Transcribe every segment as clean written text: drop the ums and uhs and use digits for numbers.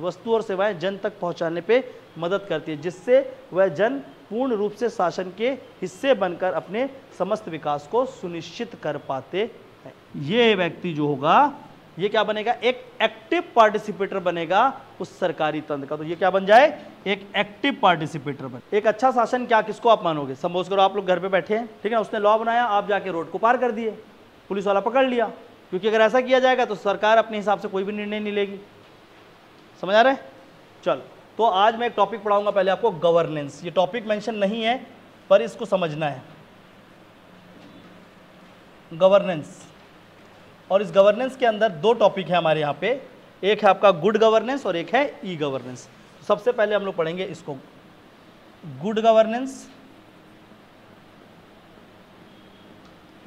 वस्तु और सेवाएं जन तक पहुंचाने पे मदद करती है, जिससे वह जन पूर्ण रूप से शासन के हिस्से बनकर अपने समस्त विकास को सुनिश्चित कर पाते हैं। ये व्यक्ति जो होगा ये क्या बनेगा, एक एक्टिव पार्टिसिपेटर बनेगा उस सरकारी तंत्र का। तो ये क्या बन जाए, एक एक्टिव पार्टिसिपेटर बने। एक अच्छा शासन क्या किसको आप मानोगे, सपोज करो आप लोग घर पे बैठे हैं, ठीक है, उसने लॉ बनाया, आप जाके रोड को पार कर दिए, पुलिस वाला पकड़ लिया, क्योंकि अगर ऐसा किया जाएगा तो सरकार अपने हिसाब से कोई भी निर्णय नहीं लेगी। समझ आ रहा है? चलो, तो आज मैं एक टॉपिक पढ़ाऊंगा पहले आपको, गवर्नेंस। ये टॉपिक मेंशन नहीं है पर इसको समझना है, गवर्नेंस। और इस गवर्नेंस के अंदर दो टॉपिक है हमारे यहाँ पे, एक है आपका गुड गवर्नेंस और एक है ई गवर्नेंस। सबसे पहले हम लोग पढ़ेंगे इसको, गुड गवर्नेंस,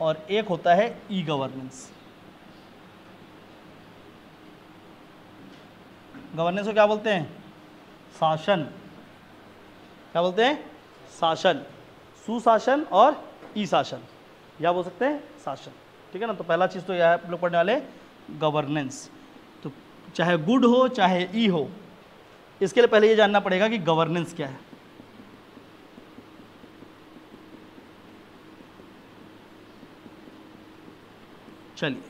और एक होता है ई गवर्नेंस। गवर्नेंस को क्या बोलते हैं, शासन। क्या बोलते हैं, शासन, सुशासन और ई शासन, या बोल सकते हैं शासन, ठीक है ना। तो पहला चीज़ तो यह आप लोग पढ़ने वाले गवर्नेंस, तो चाहे गुड हो चाहे ई हो, इसके लिए पहले ये जानना पड़ेगा कि गवर्नेंस क्या है। चलिए,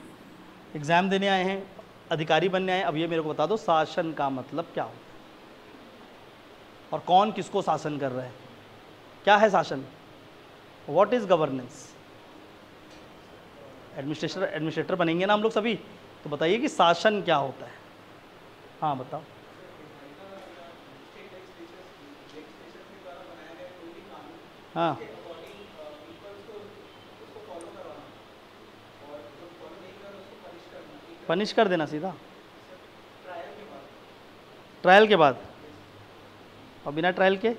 एग्जाम देने आए हैं, अधिकारी बनने आए, अब ये मेरे को बता दो शासन का मतलब क्या होता है और कौन किसको शासन कर रहा है, क्या है शासन, व्हाट इज गवर्नेंस। एडमिनिस्ट्रेटर बनेंगे ना हम लोग सभी, तो बताइए कि शासन क्या होता है। हाँ बताओ। हाँ पनिश कर देना सीधा ट्रायल के बाद और बिना ट्रायल के,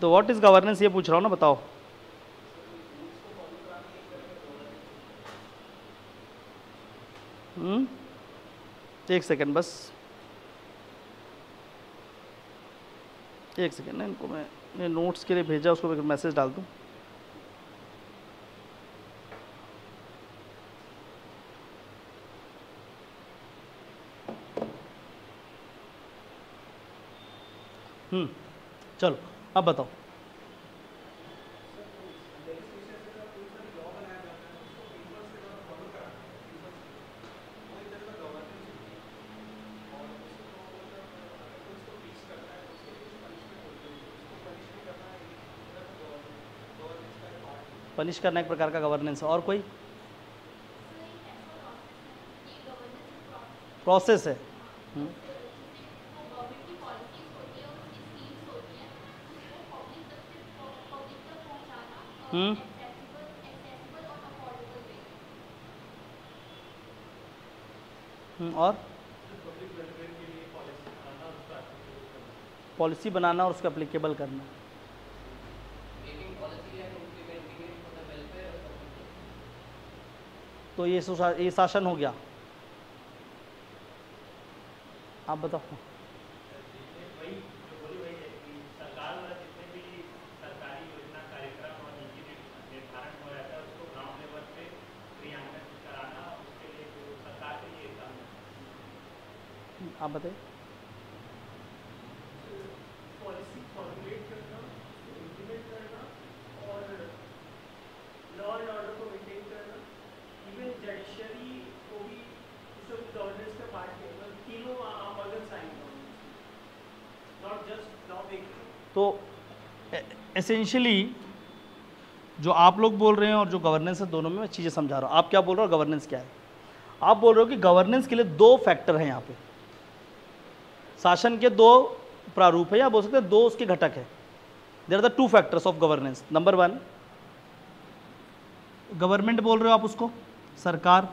तो व्हाट इज गवर्नेंस ये पूछ रहा हूँ ना, बताओ। एक सेकंड, बस एक सेकंड ना, इनको मैं नोट्स के लिए भेजा, उसको मैं मैसेज डाल दूँ। चलो अब बताओ। पनिश करना एक प्रकार का गवर्नेंस है, और कोई प्रोसेस है। और पॉलिसी बनाना और उसको एप्लीकेबल करना। तो ये शासन हो गया। आप बताओ। आप बताइए। तो एसेंशियली जो आप लोग बोल रहे हैं और जो गवर्नेंस है, दोनों में मैं चीज़ें समझा रहा हूँ। आप क्या बोल रहे हो, गवर्नेंस क्या है। आप बोल रहे हो कि गवर्नेंस के लिए दो फैक्टर हैं, यहाँ पे शासन के दो प्रारूप है, या बोल सकते हैं दो उसके घटक है। There are the two factors of governance. Number one government बोल रहे हो आप, उसको सरकार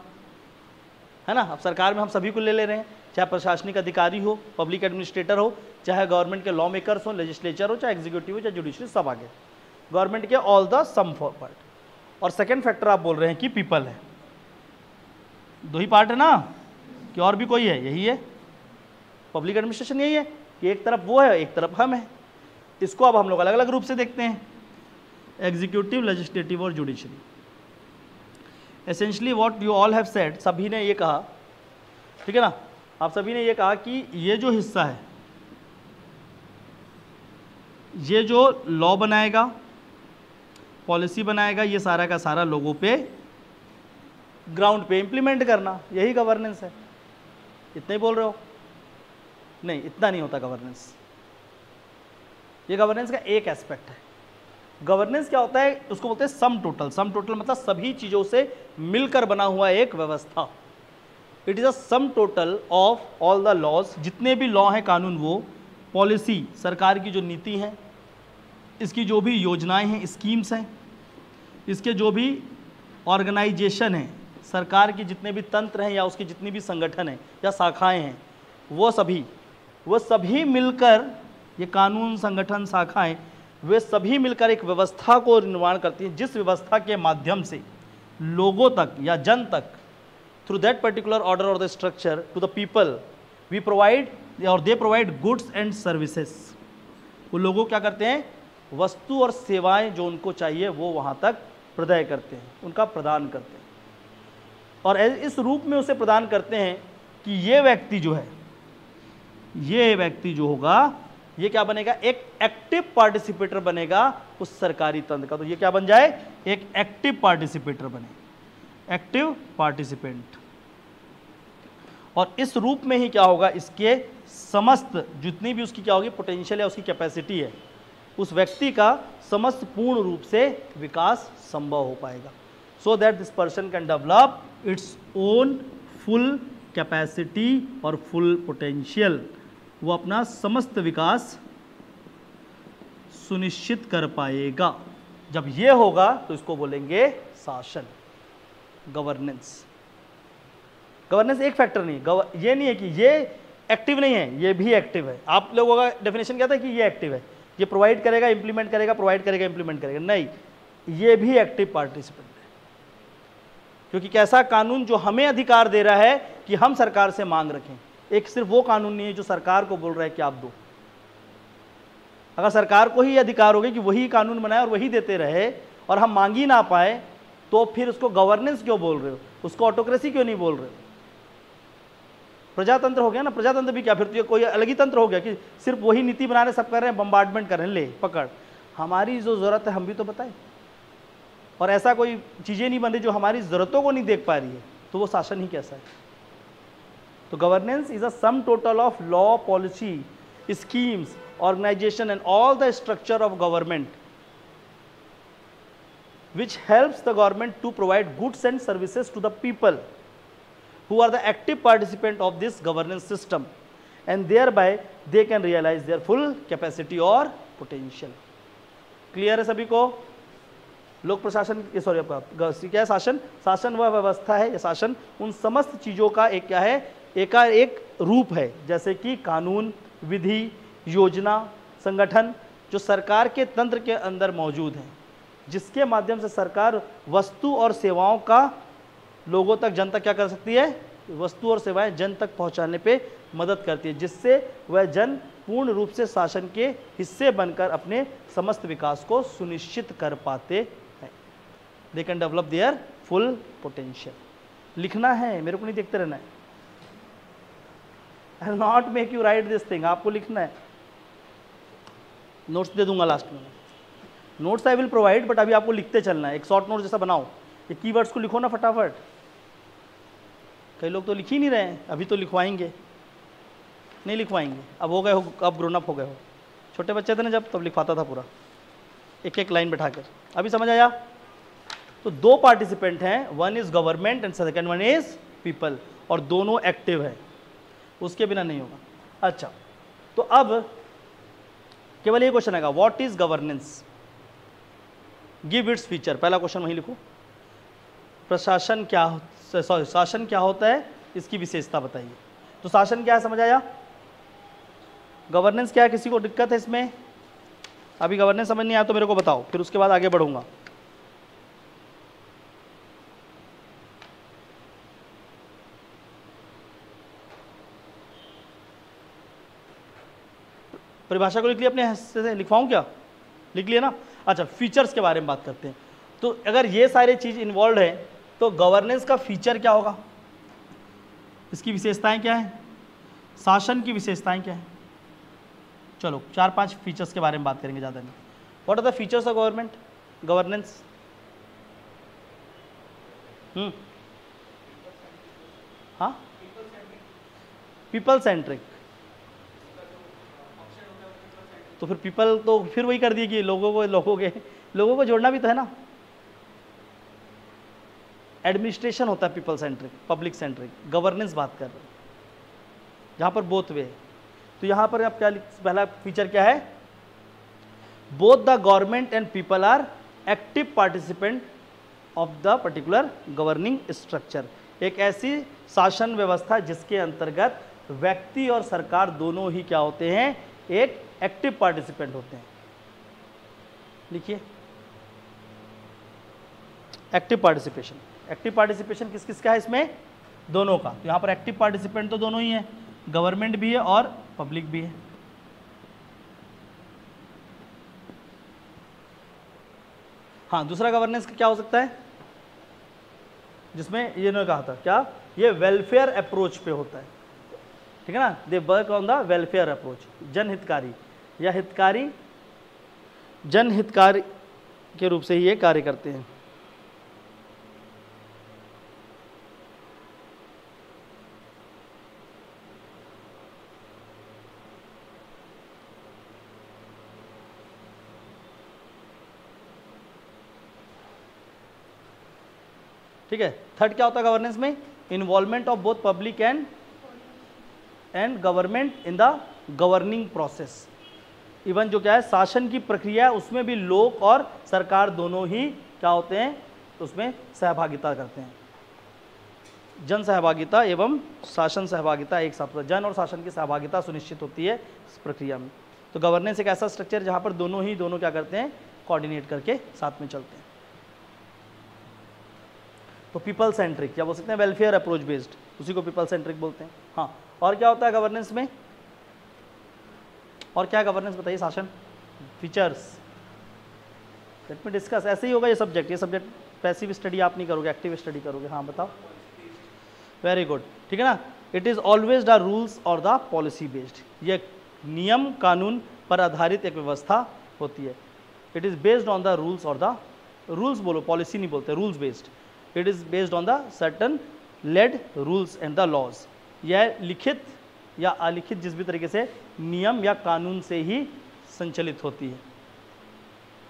है ना। अब सरकार में हम सभी को ले रहे हैं, चाहे प्रशासनिक अधिकारी हो, पब्लिक एडमिनिस्ट्रेटर हो, चाहे गवर्नमेंट के लॉ मेकर्स हो, लेजिस्लेचर हो, चाहे एग्जीक्यूटिव हो, चाहे जुडिशरी, सब आगे गवर्नमेंट के ऑल द सम पार्ट। और सेकेंड फैक्टर आप बोल रहे हैं कि पीपल है। दो ही पार्ट है ना, कि और भी कोई है, यही है पब्लिक एडमिनिस्ट्रेशन, यही है कि एक तरफ वो है एक तरफ हम हैं। इसको अब हम लोग अलग अलग रूप से देखते हैं, एग्जीक्यूटिव, लेजिस्लेटिव और judiciary. Essentially what you all have said, सभी ने ये कहा, ठीक है ना, आप सभी ने ये कहा कि ये जो हिस्सा है ये जो लॉ बनाएगा, पॉलिसी बनाएगा, ये सारा का सारा लोगों पे ग्राउंड पे इम्प्लीमेंट करना, यही गवर्नेंस है। इतना ही बोल रहे हो? नहीं, इतना नहीं होता गवर्नेंस। ये गवर्नेंस का एक एस्पेक्ट है। गवर्नेंस क्या होता है, उसको बोलते हैं सम टोटल। सम टोटल मतलब सभी चीज़ों से मिलकर बना हुआ एक व्यवस्था। It is a sum total of all the laws, जितने भी लॉ हैं कानून, वो पॉलिसी सरकार की जो नीति है, इसकी जो भी योजनाएं हैं, स्कीम्स हैं, इसके जो भी ऑर्गेनाइजेशन हैं, सरकार के जितने भी तंत्र हैं या उसके जितनी भी संगठन हैं या शाखाएं हैं, वो सभी मिलकर, ये कानून, संगठन, शाखाएं, वे सभी मिलकर एक व्यवस्था को निर्माण करती हैं, जिस व्यवस्था के माध्यम से लोगों तक या जन तक, थ्रू दैट पर्टिकुलर ऑर्डर और the structure to the people we provide और they provide goods and services. वो लोगों क्या करते हैं, वस्तु और सेवाएं जो उनको चाहिए वो वहाँ तक प्रदाय करते हैं, उनका प्रदान करते हैं। और इस रूप में उसे प्रदान करते हैं कि ये व्यक्ति जो होगा, ये क्या बनेगा, एक एक्टिव पार्टिसिपेटर बनेगा उस सरकारी तंत्र का। तो ये क्या बन जाए, एक एक्टिव पार्टिसिपेटर बने, एक्टिव पार्टिसिपेंट। और इस रूप में ही क्या होगा, इसके समस्त जितनी भी उसकी क्या होगी पोटेंशियल है, उसकी कैपेसिटी है, उस व्यक्ति का समस्त पूर्ण रूप से विकास संभव हो पाएगा। So that this person can develop its own full capacity और फुल पोटेंशियल। वो अपना समस्त विकास सुनिश्चित कर पाएगा। जब ये होगा तो इसको बोलेंगे शासन, गवर्नेंस। गवर्नेंस एक फैक्टर नहीं, ये नहीं है कि ये एक्टिव नहीं है, ये भी एक्टिव है। आप लोगों का डेफिनेशन क्या था कि ये एक्टिव है, ये प्रोवाइड करेगा, इंप्लीमेंट करेगा, प्रोवाइड करेगा, इंप्लीमेंट करेगा। नहीं, ये भी एक्टिव पार्टिसिपेंट है, क्योंकि कैसा कानून जो हमें अधिकार दे रहा है कि हम सरकार से मांग रखें। एक सिर्फ वो कानून नहीं है जो सरकार को बोल रहा है कि आप दो। अगर सरकार को ही अधिकार हो गया कि वही कानून बनाए और वही देते रहे और हम मांग ही ना पाए, तो फिर उसको गवर्नेंस क्यों बोल रहे हो, उसको ऑटोक्रेसी क्यों नहीं बोल रहे हो? प्रजातंत्र हो गया ना। प्रजातंत्र भी क्या, फिर तो ये कोई अलग ही तंत्र हो गया कि सिर्फ वही नीति बना रहे, सब कर रहे हैं, बम्बार्डमेंट कर रहे हैं, ले पकड़। हमारी जो ज़रूरत है हम भी तो बताएं, और ऐसा कोई चीज़ें नहीं बन रही जो हमारी ज़रूरतों को नहीं देख पा रही है, तो वो शासन ही कैसा है? तो governance is a sum total of law, policy, schemes, organisation and all the structure of government which helps the government to provide goods and services to the people who are the active participant of this governance system and thereby they can realise their full capacity और potential. Clear है सभी को? लोक प्रशासन, sorry आपका क्या है, शासन वह व्यवस्था है, यह शासन उन समस्त चीज़ों का एक क्या है, एकाएक रूप है, जैसे कि कानून, विधि, योजना, संगठन, जो सरकार के तंत्र के अंदर मौजूद हैं, जिसके माध्यम से सरकार वस्तु और सेवाओं का लोगों तक, जन तक क्या कर सकती है, वस्तु और सेवाएं जन तक पहुंचाने पे मदद करती है, जिससे वह जन पूर्ण रूप से शासन के हिस्से बनकर अपने समस्त विकास को सुनिश्चित कर पाते हैं। They can develop their full potential. लिखना है, मेरे को नहीं देखते रहना है। I'll not make you write this thing. आपको लिखना है। नोट्स दे दूंगा लास्ट में, notes I will provide, but अभी आपको लिखते चलना है। एक शॉर्ट नोट जैसा बनाओ, ये कीवर्ड्स को लिखो ना फटाफट। कई लोग तो लिख ही नहीं रहे हैं, अभी तो लिखवाएंगे, नहीं लिखवाएंगे, अब हो गए हो, अब ग्रोन अप हो गए हो। छोटे बच्चे थे ना जब, तब लिखवाता था पूरा, एक एक लाइन बैठा कर। अभी समझ आया? तो दो पार्टिसिपेंट हैं, one is government and second one is people, और दोनों एक्टिव हैं, उसके बिना नहीं होगा। अच्छा, तो अब केवल ये क्वेश्चन आएगा, what is governance, give its feature. पहला क्वेश्चन वहीं लिखो, प्रशासन क्या, सॉरी शासन क्या होता है, इसकी विशेषता बताइए। तो शासन क्या है समझ आया, गवर्नेंस क्या है, किसी को दिक्कत है इसमें? अभी गवर्नेंस समझ नहीं आया तो मेरे को बताओ, फिर उसके बाद आगे बढ़ूंगा। परिभाषा को लिख लिया अपने हिस्से से, लिखवाऊँ क्या, लिख लिया ना। अच्छा, फीचर्स के बारे में बात करते हैं। तो अगर ये सारे चीज़ इन्वॉल्व है, तो गवर्नेंस का फीचर क्या होगा, इसकी विशेषताएं क्या है? शासन की विशेषताएं क्या है। चलो 4-5 फीचर्स के बारे में बात करेंगे, ज़्यादा नहीं। What are the features of government governance? हाँ, पीपल सेंट्रिक। तो फिर पीपल तो फिर वही कर दिए कि लोगों को जोड़ना भी तो है ना। एडमिनिस्ट्रेशन होता है people centric, public centric. Governance बात कर रहे हैं जहाँ पर बोथ वे है। तो यहाँ पर आप क्या, पहला फीचर क्या है? Both the government and people are active participant of the particular governing structure. एक ऐसी शासन व्यवस्था जिसके अंतर्गत व्यक्ति और सरकार दोनों ही क्या होते हैं, एक एक्टिव पार्टिसिपेंट होते हैं। लिखिए एक्टिव पार्टिसिपेशन। एक्टिव पार्टिसिपेशन किस किस का है इसमें? दोनों का। तो यहाँ पर एक्टिव पार्टिसिपेंट तो दोनों ही है, गवर्नमेंट भी है और पब्लिक भी है। हाँ, दूसरा गवर्नेंस का क्या हो सकता है, जिसमें ये ने कहा था क्या, ये वेलफेयर अप्रोच पे होता है, ठीक है ना। They work on the welfare approach, जनहितकारी या हितकारी, जनहितकारी के रूप से ही ये कार्य करते हैं। ठीक है। थर्ड क्या होता है गवर्नेंस में? Involvement of both public and government in the governing process. Even जो क्या है शासन की प्रक्रिया है, उसमें भी लोग और सरकार दोनों ही क्या होते हैं, तो उसमें सहभागिता करते हैं। जन सहभागिता एवं शासन सहभागिता एक साथ, जन और शासन की सहभागिता सुनिश्चित होती है इस प्रक्रिया में। तो गवर्नेंस एक ऐसा स्ट्रक्चर जहाँ पर दोनों क्या करते हैं, कोऑर्डिनेट करके साथ में चलते हैं। तो पीपल सेंट्रिक क्या बोल सकते हैं, वेलफेयर अप्रोच बेस्ड, उसी को पीपल सेंट्रिक बोलते हैं। हाँ, और क्या होता है गवर्नेंस में, और क्या गवर्नेंस बताइए, शासन फीचर्स। Let me discuss. ऐसे ही होगा ये सब्जेक्ट, ये सब्जेक्ट पैसिव स्टडी आप नहीं करोगे, एक्टिव स्टडी करोगे। हाँ बताओ, वेरी गुड, ठीक है ना। It is always the rules और द पॉलिसी बेस्ड। ये नियम कानून पर आधारित एक व्यवस्था होती है। It is based on the rules और द रूल्स बोलो, पॉलिसी नहीं बोलते, rules based. It is based on the certain laid rules and the laws. यह लिखित या अलिखित जिस भी तरीके से नियम या कानून से ही संचालित होती है,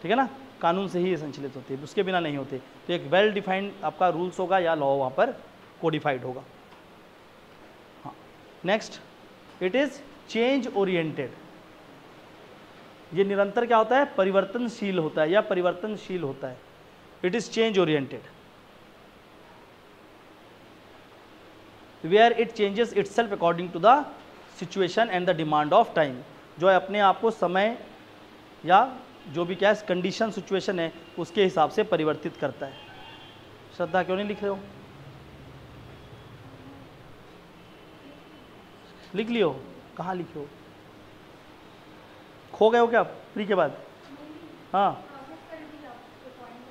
ठीक है ना, कानून से ही संचालित होती है, उसके बिना नहीं होती। तो एक वेल डिफाइंड आपका रूल्स होगा या लॉ वहाँ पर कोडिफाइड होगा। हाँ, next it is change oriented. ये निरंतर क्या होता है, परिवर्तनशील होता है या परिवर्तनशील होता है। It is change oriented where it changes it self according to the situation and the demand of time. जो अपने आप को समय या जो भी क्या कंडीशन सिचुएशन है उसके हिसाब से परिवर्तित करता है। श्रद्धा क्यों नहीं लिख रहे हो, लिख लियो, कहाँ लिखे हो, खो गए हो क्या फ्री के बाद? हाँ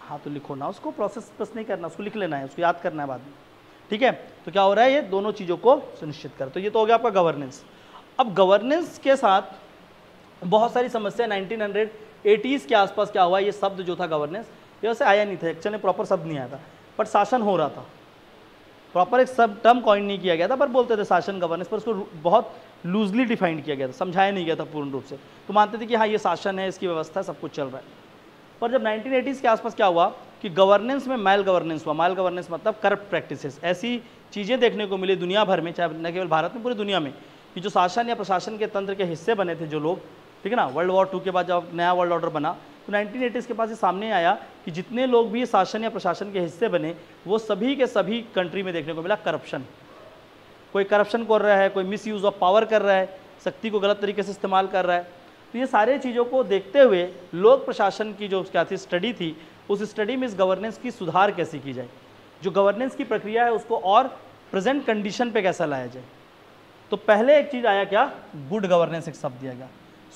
हाँ, तो लिखो ना उसको, प्रोसेस बस नहीं करना, उसको लिख लेना है, उसको याद करना है बाद में, ठीक है। तो क्या हो रहा है, ये दोनों चीज़ों को सुनिश्चित कर। तो ये तो हो गया आपका गवर्नेंस। अब गवर्नेंस के साथ बहुत सारी समस्या 1980s के आसपास क्या हुआ, ये शब्द जो था गवर्नेंस ये वैसे आया नहीं था, एक्चुअली में प्रॉपर शब्द नहीं आया था, बट शासन हो रहा था। प्रॉपर एक सब टर्म कॉइन नहीं किया गया था, पर बोलते थे शासन गवर्नेंस, पर उसको बहुत लूजली डिफाइंड किया गया था, समझाया नहीं गया था पूर्ण रूप से। तो मानते थे कि हाँ ये शासन है, इसकी व्यवस्था सब कुछ चल रहा है। पर जब 1980s के आसपास क्या हुआ कि गवर्नेंस में माइल गवर्नेंस हुआ। माइल गवर्नेंस मतलब करप्ट प्रैक्टिसेस। ऐसी चीज़ें देखने को मिली दुनिया भर में, चाहे न केवल भारत में पूरी दुनिया में, कि जो शासन या प्रशासन के तंत्र के हिस्से बने थे जो लोग, ठीक है ना। वर्ल्ड वॉर 2 के बाद जब नया वर्ल्ड ऑर्डर बना तो 1980s के बाद ये सामने आया कि जितने लोग भी शासन या प्रशासन के हिस्से बने वो सभी के सभी कंट्री में देखने को मिला करप्शन। कोई करप्शन कर रहा है, कोई मिसयूज़ ऑफ पावर कर रहा है, शक्ति को गलत तरीके से इस्तेमाल कर रहा है। तो ये सारे चीज़ों को देखते हुए लोक प्रशासन की जो क्या थी स्टडी थी, उस स्टडी में इस गवर्नेंस की सुधार कैसे की जाए, जो गवर्नेंस की प्रक्रिया है उसको और प्रेजेंट कंडीशन पे कैसा लाया जाए। तो पहले एक चीज़ आया क्या, गुड गवर्नेंस एक शब्द दिया गया,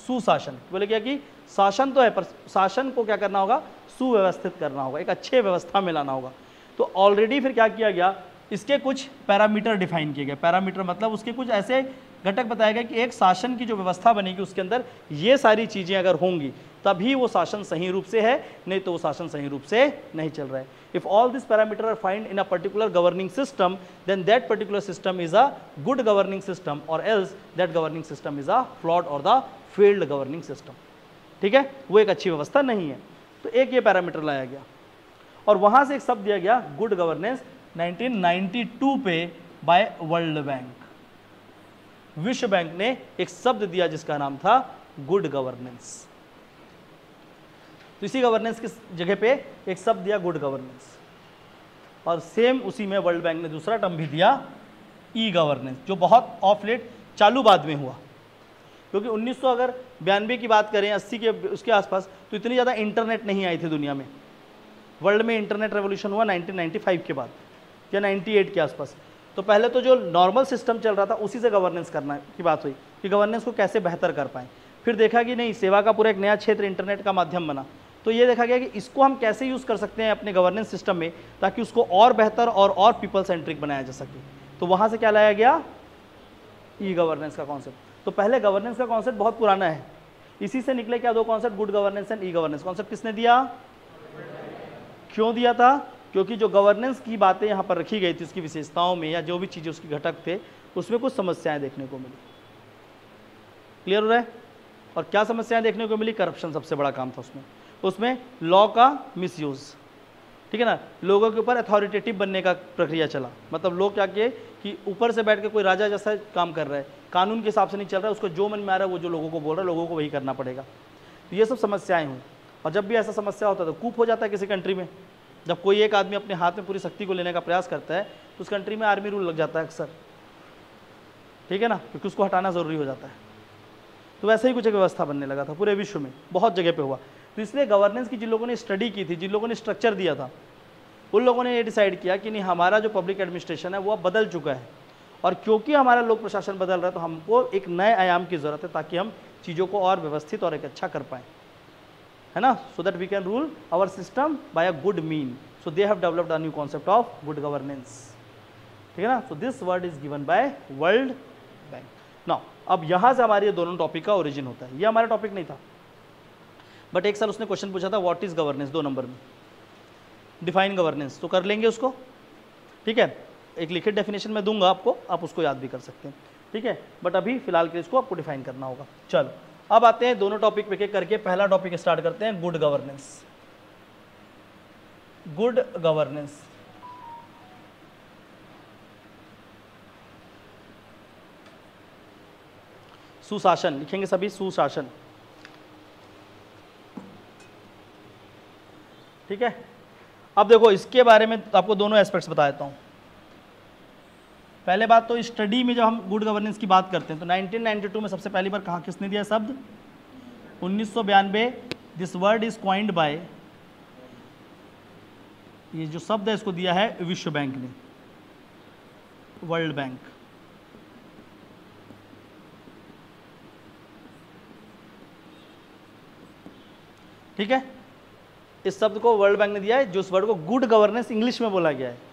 सुशासन। बोले क्या कि शासन तो है पर शासन को क्या करना होगा, सुव्यवस्थित करना होगा, एक अच्छे व्यवस्था में लाना होगा। तो ऑलरेडी फिर क्या किया गया, इसके कुछ पैरामीटर डिफाइन किए गए। पैरामीटर मतलब उसके कुछ ऐसे घटक बताया गया कि एक शासन की जो व्यवस्था बनेगी उसके अंदर ये सारी चीज़ें अगर होंगी तभी वो शासन सही रूप से है, नहीं तो वो शासन सही रूप से नहीं चल रहा है। If all this parameter are find in a particular governing system then that particular system is a good governing system और else that governing system is a flawed और द फेल्ड गवर्निंग सिस्टम। ठीक है, वो एक अच्छी व्यवस्था नहीं है। तो एक ये पैरामीटर लाया गया और वहाँ से एक शब्द दिया गया गुड गवर्नेंस 1992 पे बाय वर्ल्ड बैंक। विश्व बैंक ने एक शब्द दिया जिसका नाम था गुड गवर्नेंस। तो इसी गवर्नेंस की जगह पे एक शब्द दिया गुड गवर्नेंस और सेम उसी में वर्ल्ड बैंक ने दूसरा टर्म भी दिया ई गवर्नेंस, जो बहुत ऑफ लेट चालू बाद में हुआ, क्योंकि 1992 की बात करें 80 के उसके आसपास तो इतनी ज़्यादा इंटरनेट नहीं आई थी दुनिया में। वर्ल्ड में इंटरनेट रेवोल्यूशन हुआ 1995 के बाद या 98 के आसपास। तो पहले तो जो नॉर्मल सिस्टम चल रहा था उसी से गवर्नेंस करना की बात हुई कि गवर्नेंस को कैसे बेहतर कर पाएँ। फिर देखा कि नहीं, सेवा का पूरा एक नया क्षेत्र इंटरनेट का माध्यम बना, तो ये देखा गया कि इसको हम कैसे यूज़ कर सकते हैं अपने गवर्नेंस सिस्टम में ताकि उसको और बेहतर और पीपल सेंट्रिक बनाया जा सके। तो वहाँ से क्या लाया गया, ई गवर्नेंस का कॉन्सेप्ट। तो पहले गवर्नेंस का कॉन्सेप्ट बहुत पुराना है, इसी से निकले क्या दो concept, good governance and E governance. Concept किसने दिया, क्यों दिया था, क्योंकि जो गवर्नेंस की बातें यहाँ पर रखी गई थी उसकी विशेषताओं में या जो भी चीज़ें उसके घटक थे उसमें कुछ समस्याएं देखने को मिली। क्लियर हो रहा है? और क्या समस्याएं देखने को मिली, करप्शन सबसे बड़ा काम था उसमें लॉ का मिसयूज। ठीक है ना, लोगों के ऊपर अथॉरिटेटिव बनने का प्रक्रिया चला, मतलब लोग क्या किए कि ऊपर से बैठ के कोई राजा जैसा काम कर रहा है, कानून के हिसाब से नहीं चल रहा है, उसको जो मन में आ रहा है वो जो लोगों को बोल रहा है लोगों को वही करना पड़ेगा। तो ये सब समस्याएँ हुई और जब भी ऐसा समस्या होता है तो कूप हो जाता है किसी कंट्री में। जब कोई एक आदमी अपने हाथ में पूरी शक्ति को लेने का प्रयास करता है तो उस कंट्री में आर्मी रूल लग जाता है अक्सर। ठीक है ना, क्योंकि उसको हटाना ज़रूरी हो जाता है। तो वैसे ही कुछ एक व्यवस्था बनने लगा था पूरे विश्व में, बहुत जगह पे हुआ। तो इसलिए गवर्नेंस की जिन लोगों ने स्टडी की थी, जिन लोगों ने स्ट्रक्चर दिया था, उन लोगों ने ये डिसाइड किया कि नहीं, हमारा जो पब्लिक एडमिनिस्ट्रेशन है वो अब बदल चुका है और क्योंकि हमारा लोक प्रशासन बदल रहा है तो हमको एक नए आयाम की ज़रूरत है ताकि हम चीज़ों को और व्यवस्थित और एक अच्छा कर पाएँ, है ना, so that we can rule our system by a good mean. So they have developed a new concept of good governance. ठीक है ना, so this word is given by world bank. Now अब यहाँ से हमारे दोनों टॉपिक का origin होता है। ये हमारा टॉपिक नहीं था, बट एक साल उसने क्वेश्चन पूछा था व्हाट इज गवर्नेंस, 2 नंबर में डिफाइन गवर्नेंस, तो कर लेंगे उसको। ठीक है, एक लिखित डेफिनेशन मैं दूंगा आपको, आप उसको याद भी कर सकते हैं। ठीक है, बट अभी फिलहाल के इसको आपको डिफाइन करना होगा। चलो अब आते हैं दोनों टॉपिक पे करके, पहला टॉपिक स्टार्ट करते हैं गुड गवर्नेंस। गुड गवर्नेंस, सुशासन लिखेंगे सभी, सुशासन। ठीक है, अब देखो इसके बारे में आपको दोनों एस्पेक्ट्स बता देता हूं। पहले बात तो स्टडी में जब हम गुड गवर्नेंस की बात करते हैं तो 1992 में सबसे पहली बार कहाँ किसने दिया शब्द, 1992 this word is coined by, ये जो शब्द है इसको दिया है विश्व बैंक ने, वर्ल्ड बैंक। ठीक है, इस शब्द को वर्ल्ड बैंक ने दिया है, जो इस वर्ड को गुड गवर्नेंस इंग्लिश में बोला गया है।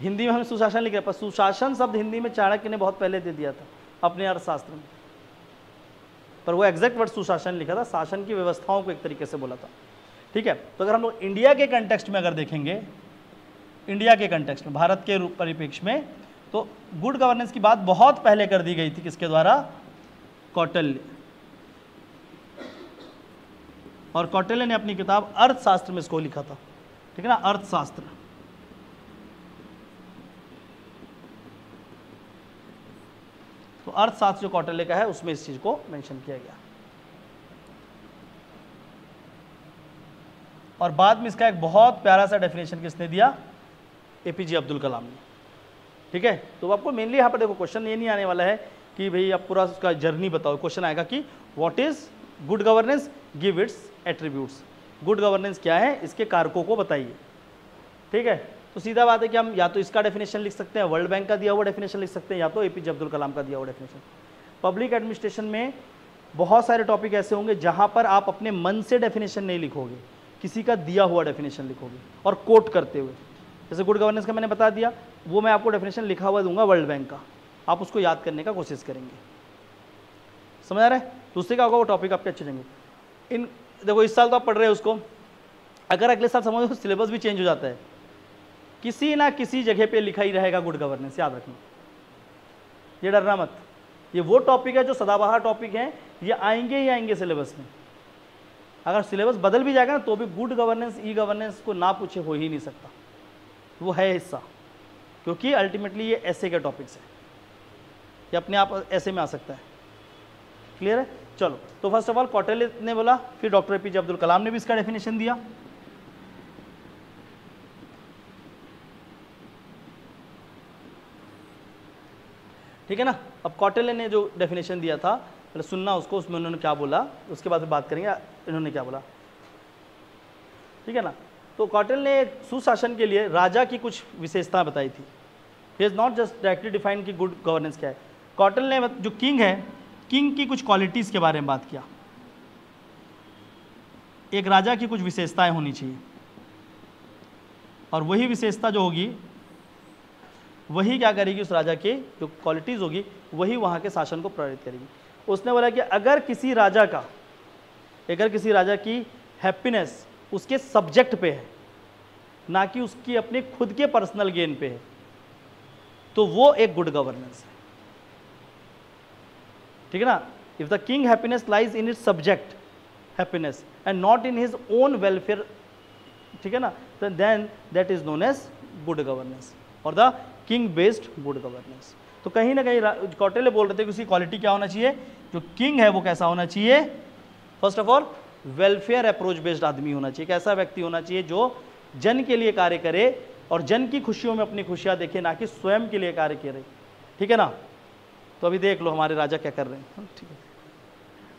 हिंदी में हम सुशासन लिख रहे हैं पर सुशासन शब्द हिंदी में चाणक्य ने बहुत पहले दे दिया था अपने अर्थशास्त्र में, पर वो एग्जैक्ट वर्ड सुशासन लिखा था, शासन की व्यवस्थाओं को एक तरीके से बोला था। ठीक है, तो अगर हम लोग इंडिया के कंटेक्स्ट में अगर देखेंगे, इंडिया के कंटेक्स्ट में, भारत के परिप्रेक्ष्य में, तो गुड गवर्नेंस की बात बहुत पहले कर दी गई थी किसके द्वारा, कौटिल्य। और कौटिल्य ने अपनी किताब अर्थशास्त्र में इसको लिखा था। ठीक है ना, अर्थशास्त्र। तो अर्थशास्त्र जो कौटिल्य का है उसमें इस चीज को मेंशन किया गया और बाद में इसका एक बहुत प्यारा सा डेफिनेशन किसने दिया, एपीजे अब्दुल कलाम ने। ठीक है, तो आपको मेनली यहाँ पर देखो क्वेश्चन ये नहीं आने वाला है कि भाई आप पूरा उसका जर्नी बताओ, क्वेश्चन आएगा कि what is good governance, give its attributes. Good governance क्या है, इसके कारकों को बताइए। ठीक है, तो सीधा बात है कि हम या तो इसका डेफिनेशन लिख सकते हैं, वर्ल्ड बैंक का दिया हुआ डेफिनेशन लिख सकते हैं, या तो एपीजे अब्दुल कलाम का दिया हुआ डेफिनेशन। पब्लिक एडमिनिस्ट्रेशन में बहुत सारे टॉपिक ऐसे होंगे जहां पर आप अपने मन से डेफिनेशन नहीं लिखोगे, किसी का दिया हुआ डेफिनेशन लिखोगे और कोट करते हुए। जैसे गुड गवर्नेंस का मैंने बता दिया, वो मैं आपको डेफिनेशन लिखा हुआ दूंगा वर्ल्ड बैंक का, आप उसको याद करने का कोशिश करेंगे। समझ आ रहा है? दूसरे का होगा वो टॉपिक आपके अच्छे रहेंगे। इन देखो इस साल तो आप पढ़ रहे हो उसको, अगर अगले साल समझो तो सिलेबस भी चेंज हो जाता है। किसी ना किसी जगह पे लिखा ही रहेगा गुड गवर्नेंस, याद रखना, ये डरना मत। ये वो टॉपिक है जो सदाबहार टॉपिक है, ये आएंगे ही आएंगे सिलेबस में। अगर सिलेबस बदल भी जाएगा ना तो भी गुड गवर्नेंस ई गवर्नेंस को ना पूछे हो ही नहीं सकता, वो है हिस्सा, क्योंकि अल्टीमेटली ये ऐसे के टॉपिक्स है, ये अपने आप ऐसे में आ सकता है। क्लियर है? चलो, तो फर्स्ट ऑफ ऑल कॉटेले ने बोला, फिर डॉक्टर एपीजे अब्दुल कलाम ने भी इसका डेफिनेशन दिया। ठीक है ना? अब कॉटेले ने जो डेफिनेशन दिया था पहले सुनना उसको, उसमें उन्होंने क्या बोला, उसके बाद बात करेंगे इन्होंने क्या बोला। ठीक है ना? तो कॉटेल ने सुशासन के लिए राजा की कुछ विशेषताएं बताई थी। He is not just directly define कि गुड गवर्नेंस क्या है। कॉटेल ने जो किंग है, किंग की कुछ क्वालिटीज़ के बारे में बात किया। एक राजा की कुछ विशेषताएं होनी चाहिए और वही विशेषता जो होगी वही क्या करेगी, उस राजा की जो क्वालिटीज़ होगी वही वहाँ के शासन को प्रेरित करेगी। उसने बोला कि अगर किसी राजा की हैप्पीनेस उसके सब्जेक्ट पे है, ना कि उसकी अपने खुद के पर्सनल गेन पे है, तो वो एक गुड गवर्नेंस है। ठीक है ना? If the king happiness lies in its subject happiness and not in his own welfare, ठीक है ना, then that is known as good governance और the king based good governance. तो कहीं ना कहीं कॉटेले बोल रहे थे कि उसकी क्वालिटी क्या होना चाहिए, जो किंग है वो कैसा होना चाहिए, first of all welfare approach based आदमी होना चाहिए। कैसा व्यक्ति होना चाहिए जो जन के लिए कार्य करे और जन की खुशियों में अपनी खुशियां देखे, ना कि स्वयं के लिए कार्य करे। ठीक है ना? तो अभी देख लो हमारे राजा क्या कर रहे हैं। ठीक है,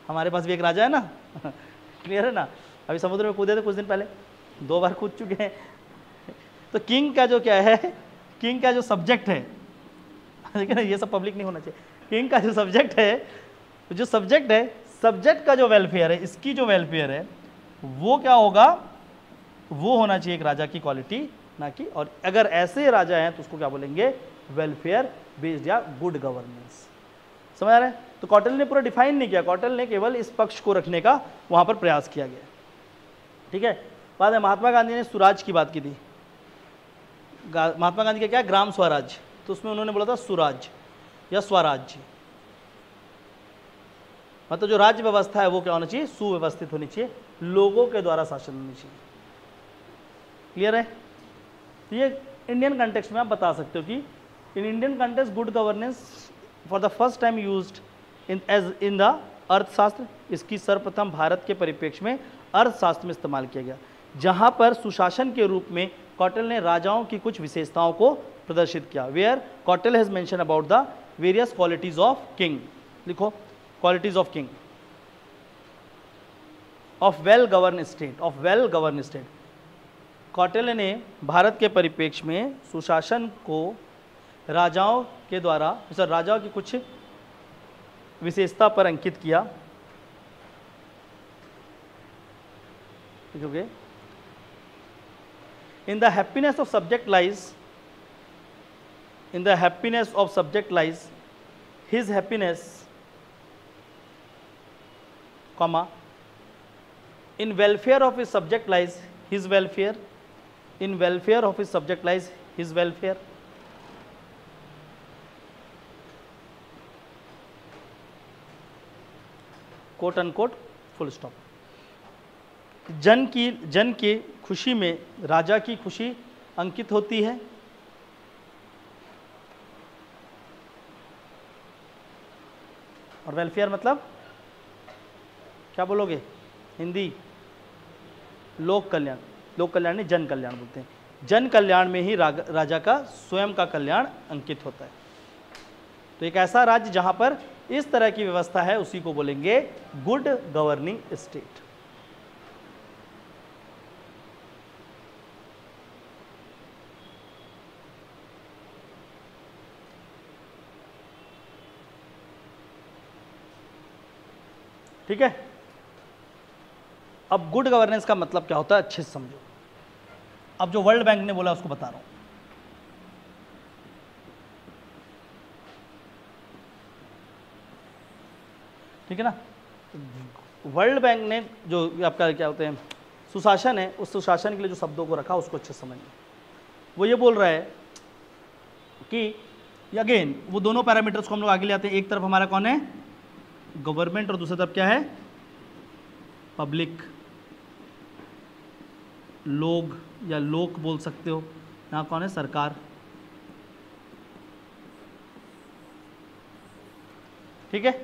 हमारे पास भी एक राजा है ना। क्लियर है ना? अभी समुद्र में कूदे थे कुछ दिन पहले, 2 बार कूद चुके हैं। तो किंग का जो क्या है, किंग का जो सब्जेक्ट है, ठीक है ना, ये सब पब्लिक नहीं होना चाहिए। किंग का जो सब्जेक्ट है, सब्जेक्ट का जो वेलफेयर है, इसकी जो वेलफेयर है वो क्या होगा, वो होना चाहिए एक राजा की क्वालिटी, ना कि। और अगर ऐसे राजा हैं तो उसको क्या बोलेंगे, वेलफेयर बेस्ड या गुड गवर्नेंस। समझ आ रहे हैं? तो कॉटेल ने पूरा डिफाइन नहीं किया, कॉटेल ने केवल इस पक्ष को रखने का वहाँ पर प्रयास किया गया। ठीक है? बाद में महात्मा गांधी ने स्वराज की बात की थी। महात्मा गांधी का क्या, ग्राम स्वराज, तो उसमें उन्होंने बोला था स्वराज या स्वराज्य, मतलब जो राज्य व्यवस्था है वो क्या होना चाहिए, सुव्यवस्थित होनी चाहिए, लोगों के द्वारा शासन होनी चाहिए। क्लियर है? तो ये इंडियन कंटेक्स्ट में आप बता सकते हो कि in Indian context good governance for the first time used in as in the Arthashastra. इसकी सर्वप्रथम भारत के परिप्रेक्ष्य में अर्थशास्त्र में इस्तेमाल किया गया, जहाँ पर सुशासन के रूप में कॉटेल ने राजाओं की कुछ विशेषताओं को प्रदर्शित किया। Where Kautilya has mention about the various qualities of king, लिखो qualities of king of well govern state, of well govern state. Kautilya ने भारत के परिप्रेक्ष्य में सुशासन को राजाओं के द्वारा, राजाओं की कुछ विशेषता पर अंकित किया। देखोगे in the happiness of subject lies, in the happiness of subject lies his happiness comma, in welfare of his subject lies his welfare, in welfare of his subject lies his welfare, quote unquote full stop। जन की खुशी में राजा की खुशी अंकित होती है। और welfare मतलब क्या बोलोगे हिंदी, लोक कल्याण, लोक कल्याण नहीं जन कल्याण बोलते हैं। जन कल्याण में ही राजा का स्वयं का कल्याण अंकित होता है। तो एक ऐसा राज्य जहाँ पर इस तरह की व्यवस्था है उसी को बोलेंगे गुड गवर्निंग स्टेट। ठीक है? अब गुड गवर्नेंस का मतलब क्या होता है अच्छे से समझो। अब जो वर्ल्ड बैंक ने बोला उसको बता रहा हूं। ठीक है ना। वर्ल्ड बैंक ने जो आपका क्या होते हैं सुशासन है, उस सुशासन के लिए जो शब्दों को रखा उसको अच्छे समझिए। वो ये बोल रहा है कि अगेन वो दोनों पैरामीटर्स को हम लोग आगे ले आते हैं। एक तरफ हमारा कौन है, गवर्नमेंट, और दूसरी तरफ क्या है, पब्लिक, लोग या लोक बोल सकते हो। यहाँ कौन है, सरकार। ठीक है।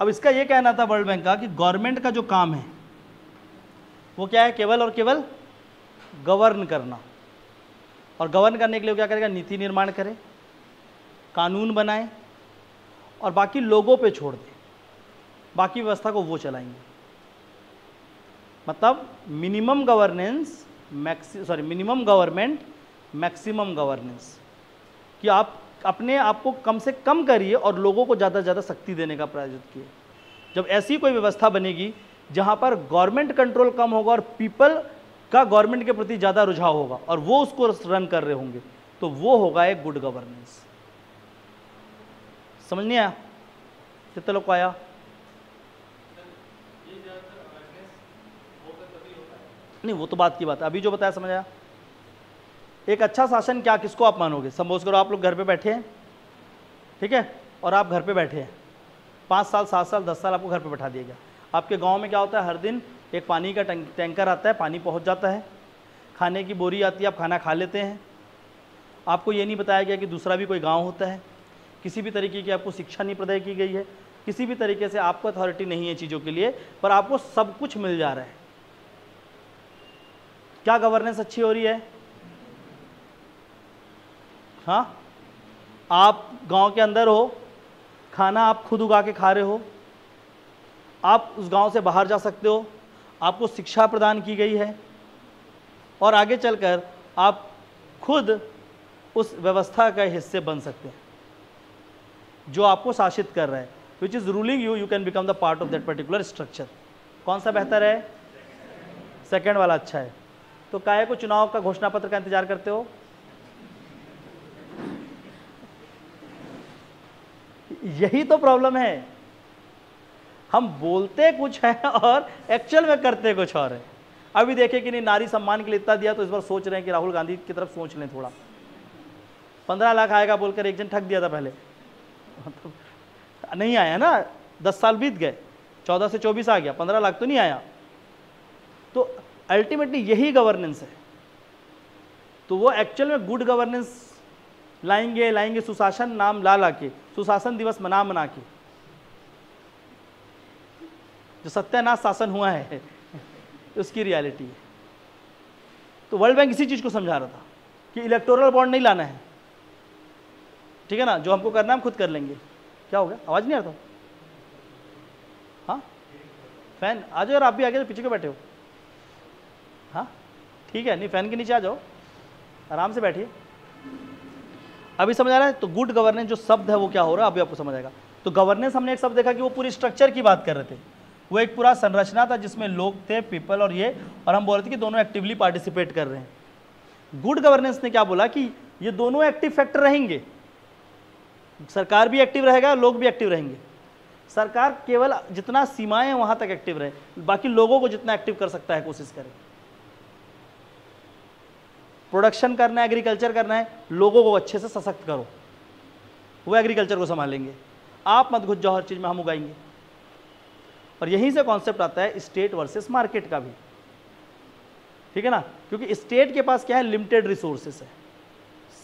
अब इसका ये कहना था वर्ल्ड बैंक का कि गवर्नमेंट का जो काम है वो क्या है, केवल और केवल गवर्न करना। और गवर्न करने के लिए वो क्या करेगा, नीति निर्माण करे, कानून बनाए और बाकी लोगों पे छोड़ दे, बाकी व्यवस्था को वो चलाएंगे। मतलब minimum governance minimum government maximum governance, कि आप अपने आप को कम से कम करिए और लोगों को ज़्यादा से ज़्यादा शक्ति देने का प्रयास किए। जब ऐसी कोई व्यवस्था बनेगी जहाँ पर गवर्नमेंट कंट्रोल कम होगा और पीपल का गवर्नमेंट के प्रति ज़्यादा रुझाव होगा और वो उसको रन कर रहे होंगे, तो वो होगा एक गुड गवर्नेंस। समझ नहीं आया, कितने लोग को आया? नहीं, वो तो बात की बात है, अभी जो बताया समझ आया। एक अच्छा शासन क्या, किसको आप मानोगे? सपोज करो आप लोग घर पे बैठे हैं, ठीक है, और आप घर पे बैठे हैं 5 साल, 7 साल, 10 साल आपको घर पे बैठा दिया गया। आपके गांव में क्या होता है, हर दिन एक पानी का टैंकर आता है, पानी पहुंच जाता है, खाने की बोरी आती है, आप खाना खा लेते हैं। आपको ये नहीं बताया गया कि दूसरा भी कोई गाँव होता है, किसी भी तरीके की आपको शिक्षा नहीं प्रदाय की गई है, किसी भी तरीके से आपको अथॉरिटी नहीं है चीज़ों के लिए, पर आपको सब कुछ मिल जा रहा है। क्या गवर्नेंस अच्छी हो रही है? हाँ, आप गांव के अंदर हो, खाना आप खुद उगा के खा रहे हो, आप उस गांव से बाहर जा सकते हो, आपको शिक्षा प्रदान की गई है और आगे चलकर आप खुद उस व्यवस्था का हिस्से बन सकते हैं जो आपको शासित कर रहा है। Which is ruling you, you can become the part of that particular structure. कौन सा बेहतर है? सेकेंड वाला अच्छा है। तो काहे को चुनाव का घोषणा पत्र का इंतजार करते हो? यही तो प्रॉब्लम है, हम बोलते कुछ हैं और एक्चुअल में करते कुछ और है। अभी देखे कि नहीं, नारी सम्मान के लिए इतना दिया तो इस बार सोच रहे हैं कि राहुल गांधी की तरफ सोच लें थोड़ा, 15 लाख आएगा बोलकर एक जन ठग दिया था पहले, तो नहीं आया ना, 10 साल बीत गए, 14 से 24 आ गया, 15 लाख तो नहीं आया। तो अल्टीमेटली यही गवर्नेंस है। तो वो एक्चुअल में गुड गवर्नेंस लाएंगे सुशासन नाम ला के, सुशासन दिवस मना के, जो सत्यानाश शासन हुआ है उसकी रियलिटी है। तो वर्ल्ड बैंक इसी चीज को समझा रहा था कि इलेक्टोरल बॉन्ड नहीं लाना है, ठीक है ना, जो हमको करना है हम खुद कर लेंगे। क्या हो गया, आवाज नहीं आ रहा था? हाँ, फैन आ जाओ, और आप भी आगे पीछे के बैठे हो, हाँ ठीक है, नहीं फैन के नीचे आ जाओ, आराम से बैठिए। अभी समझ आ रहा है। तो गुड गवर्नेंस जो शब्द है वो क्या हो रहा है अभी आपको समझ आएगा। तो गवर्नेंस हमने एक शब्द देखा कि वो पूरी स्ट्रक्चर की बात कर रहे थे, वो एक पूरा संरचना था जिसमें लोग थे, पीपल और ये, और हम बोल रहे थे कि दोनों एक्टिवली पार्टिसिपेट कर रहे हैं। गुड गवर्नेंस ने क्या बोला कि ये दोनों एक्टिव फैक्टर रहेंगे, सरकार भी एक्टिव रहेगा, लोग भी एक्टिव रहेंगे। सरकार केवल जितना सीमाएं वहां तक एक्टिव रहे, बाकी लोगों को जितना एक्टिव कर सकता है कोशिश करें। प्रोडक्शन करना है, एग्रीकल्चर करना है, लोगों को अच्छे से सशक्त करो, वो एग्रीकल्चर को संभालेंगे, आप मत घुस जाओ हर चीज़ में, हम उगाएंगे। और यहीं से कॉन्सेप्ट आता है स्टेट वर्सेस मार्केट का भी, ठीक है ना, क्योंकि स्टेट के पास क्या है, लिमिटेड रिसोर्सेस है,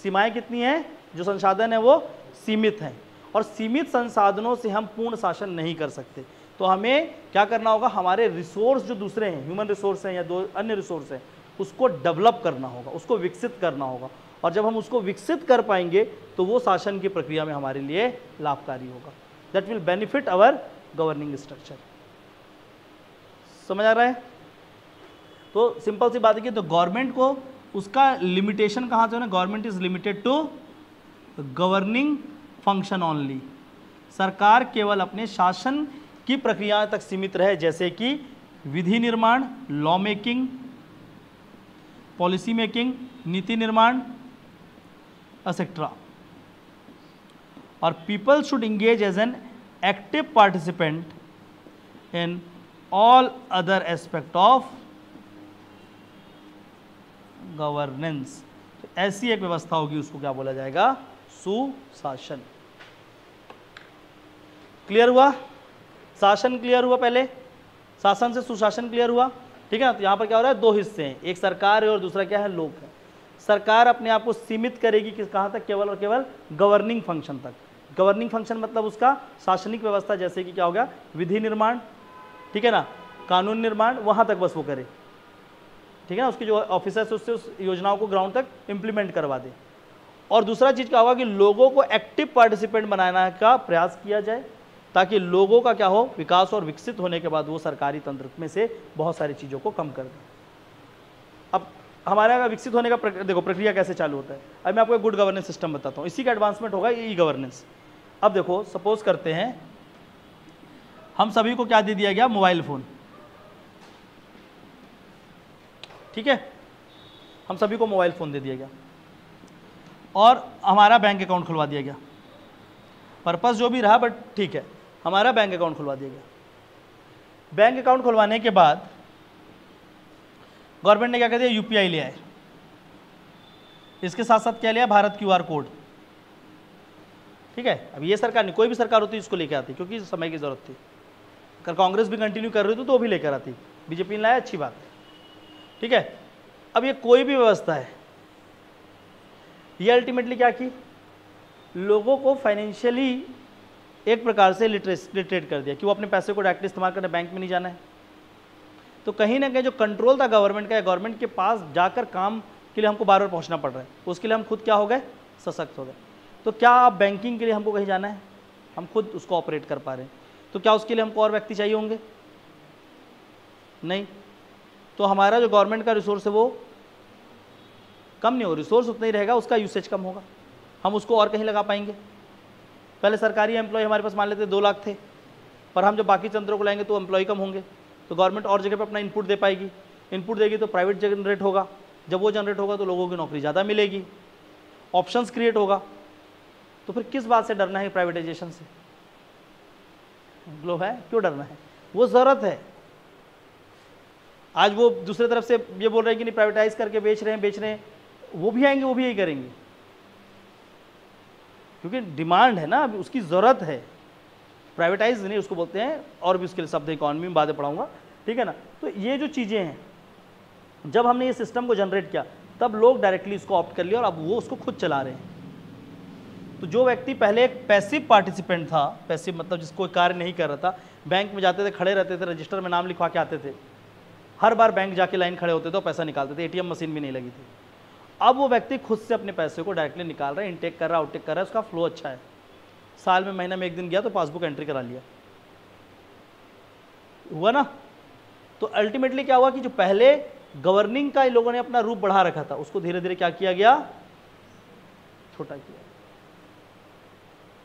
सीमाएं कितनी हैं, जो संसाधन है वो सीमित हैं, और सीमित संसाधनों से हम पूर्ण शासन नहीं कर सकते। तो हमें क्या करना होगा, हमारे रिसोर्स जो दूसरे हैं, ह्यूमन रिसोर्स हैं या दो अन्य रिसोर्स हैं, उसको डेवलप करना होगा, उसको विकसित करना होगा, और जब हम उसको विकसित कर पाएंगे तो वो शासन की प्रक्रिया में हमारे लिए लाभकारी होगा। That will benefit our governing structure. समझ आ रहा है? तो सिंपल सी बात है कि तो गवर्नमेंट को उसका लिमिटेशन कहाँ से होना, government is limited to governing function only. सरकार केवल अपने शासन की प्रक्रिया तक सीमित रहे, जैसे कि विधि निर्माण, लॉ मेकिंग, पॉलिसी मेकिंग, नीति निर्माण, एक्सेट्रा। और people should engage as an active participant in all other aspect of governance. ऐसी एक व्यवस्था होगी, उसको क्या बोला जाएगा? सुशासन। क्लियर हुआ? शासन क्लियर हुआ, पहले शासन से सुशासन क्लियर हुआ, ठीक है ना। तो यहाँ पर क्या हो रहा है, दो हिस्से हैं, एक सरकार है और दूसरा क्या है, लोग है। सरकार अपने आप को सीमित करेगी किस कहाँ तक, केवल और केवल गवर्निंग फंक्शन तक। गवर्निंग फंक्शन मतलब उसका शासनिक व्यवस्था, जैसे कि क्या हो गया, विधि निर्माण, ठीक है ना, कानून निर्माण, वहाँ तक बस वो करे, ठीक है ना। उसके जो ऑफिसर्स उससे उस योजनाओं को ग्राउंड तक इम्प्लीमेंट करवा दे। और दूसरा चीज़ क्या होगा कि लोगों को एक्टिव पार्टिसिपेंट बनाने का प्रयास किया जाए, ताकि लोगों का क्या हो, विकास और विकसित होने के बाद वो सरकारी तंत्र में से बहुत सारी चीज़ों को कम कर दें। अब हमारे यहाँ विकसित होने का देखो प्रक्रिया कैसे चालू होता है। अब मैं आपको गुड गवर्नेंस सिस्टम बताता हूँ, इसी का एडवांसमेंट होगा ई गवर्नेंस। अब देखो सपोज करते हैं हम सभी को क्या दे दिया गया, मोबाइल फ़ोन, ठीक है, हम सभी को मोबाइल फ़ोन दे दिया गया और हमारा बैंक अकाउंट खुलवा दिया गया। पर्पस जो भी रहा बट ठीक है, हमारा बैंक अकाउंट खुलवा दिया गया। बैंक अकाउंट खुलवाने के बाद गवर्नमेंट ने क्या कर दिया, यूपीआई ले आए, इसके साथ साथ क्या लिया, भारत क्यूआर कोड, ठीक है। अब ये सरकार नहीं, कोई भी सरकार होती इसको लेकर आती, क्योंकि समय की ज़रूरत थी। अगर कांग्रेस भी कंटिन्यू कर रही थी तो वो भी लेकर आती, बीजेपी ने लाया, अच्छी बात है, ठीक है। अब ये कोई भी व्यवस्था है, ये अल्टीमेटली क्या की, लोगों को फाइनेंशियली एक प्रकार से लिटरेट कर दिया कि वो अपने पैसे को डायरेक्ट इस्तेमाल करना, बैंक में नहीं जाना है। तो कहीं ना कहीं जो कंट्रोल था गवर्नमेंट का, गवर्नमेंट के पास जाकर काम के लिए हमको बार बार पहुंचना पड़ रहा है, उसके लिए हम खुद क्या हो गए, सशक्त हो गए। तो क्या आप बैंकिंग के लिए हमको कहीं जाना है, हम खुद उसको ऑपरेट कर पा रहे हैं, तो क्या उसके लिए हमको और व्यक्ति चाहिए होंगे? नहीं। तो हमारा जो गवर्नमेंट का रिसोर्स है वो कम नहीं हो, रिसोर्स उतना ही रहेगा, उसका यूसेज कम होगा, हम उसको और कहीं लगा पाएंगे। पहले सरकारी एम्प्लॉय हमारे पास मान लेते 2 लाख थे, पर हम जब बाकी तंत्रों को लाएंगे तो एम्प्लॉय कम होंगे, तो गवर्नमेंट और जगह पर अपना इनपुट दे पाएगी, इनपुट देगी तो प्राइवेट जनरेट होगा, जब वो जनरेट होगा तो लोगों की नौकरी ज़्यादा मिलेगी, ऑप्शंस क्रिएट होगा। तो फिर किस बात से डरना है प्राइवेटाइजेशन से, लोग है क्यों डरना है, वो ज़रूरत है। आज वो दूसरे तरफ से ये बोल रहे हैं कि नहीं प्राइवेटाइज करके बेच रहे हैं, वो भी आएंगे, वो भी यही करेंगे, क्योंकि डिमांड है ना, उसकी ज़रूरत है। प्राइवेटाइज नहीं, उसको बोलते हैं और भी उसके लिए शब्द, इकोनॉमी में बातें पढ़ाऊंगा, ठीक है ना। तो ये जो चीज़ें हैं, जब हमने ये सिस्टम को जनरेट किया तब लोग डायरेक्टली इसको ऑप्ट कर लिया और अब वो उसको खुद चला रहे हैं। तो जो व्यक्ति पहले एक पैसिव पार्टिसिपेंट था, पैसिव मतलब जिसको कार्य नहीं कर रहा था, बैंक में जाते थे, खड़े रहते थे, रजिस्टर में नाम लिखवा के आते थे, हर बार बैंक जाके लाइन खड़े होते थे और पैसा निकालते थे, एटीएम मशीन भी नहीं लगी थी। अब वो व्यक्ति खुद से अपने पैसे को डायरेक्टली निकाल रहा है, इनटेक कर रहा है, आउटटेक कर रहा है, उसका फ्लो अच्छा है। साल में महीने में एक दिन गया तो पासबुक एंट्री करा लिया, हुआ ना। तो अल्टीमेटली क्या हुआ कि जो पहले गवर्निंग का लोगों ने अपना रूप बढ़ा रखा था, उसको धीरे धीरे क्या किया गया, छोटा किया।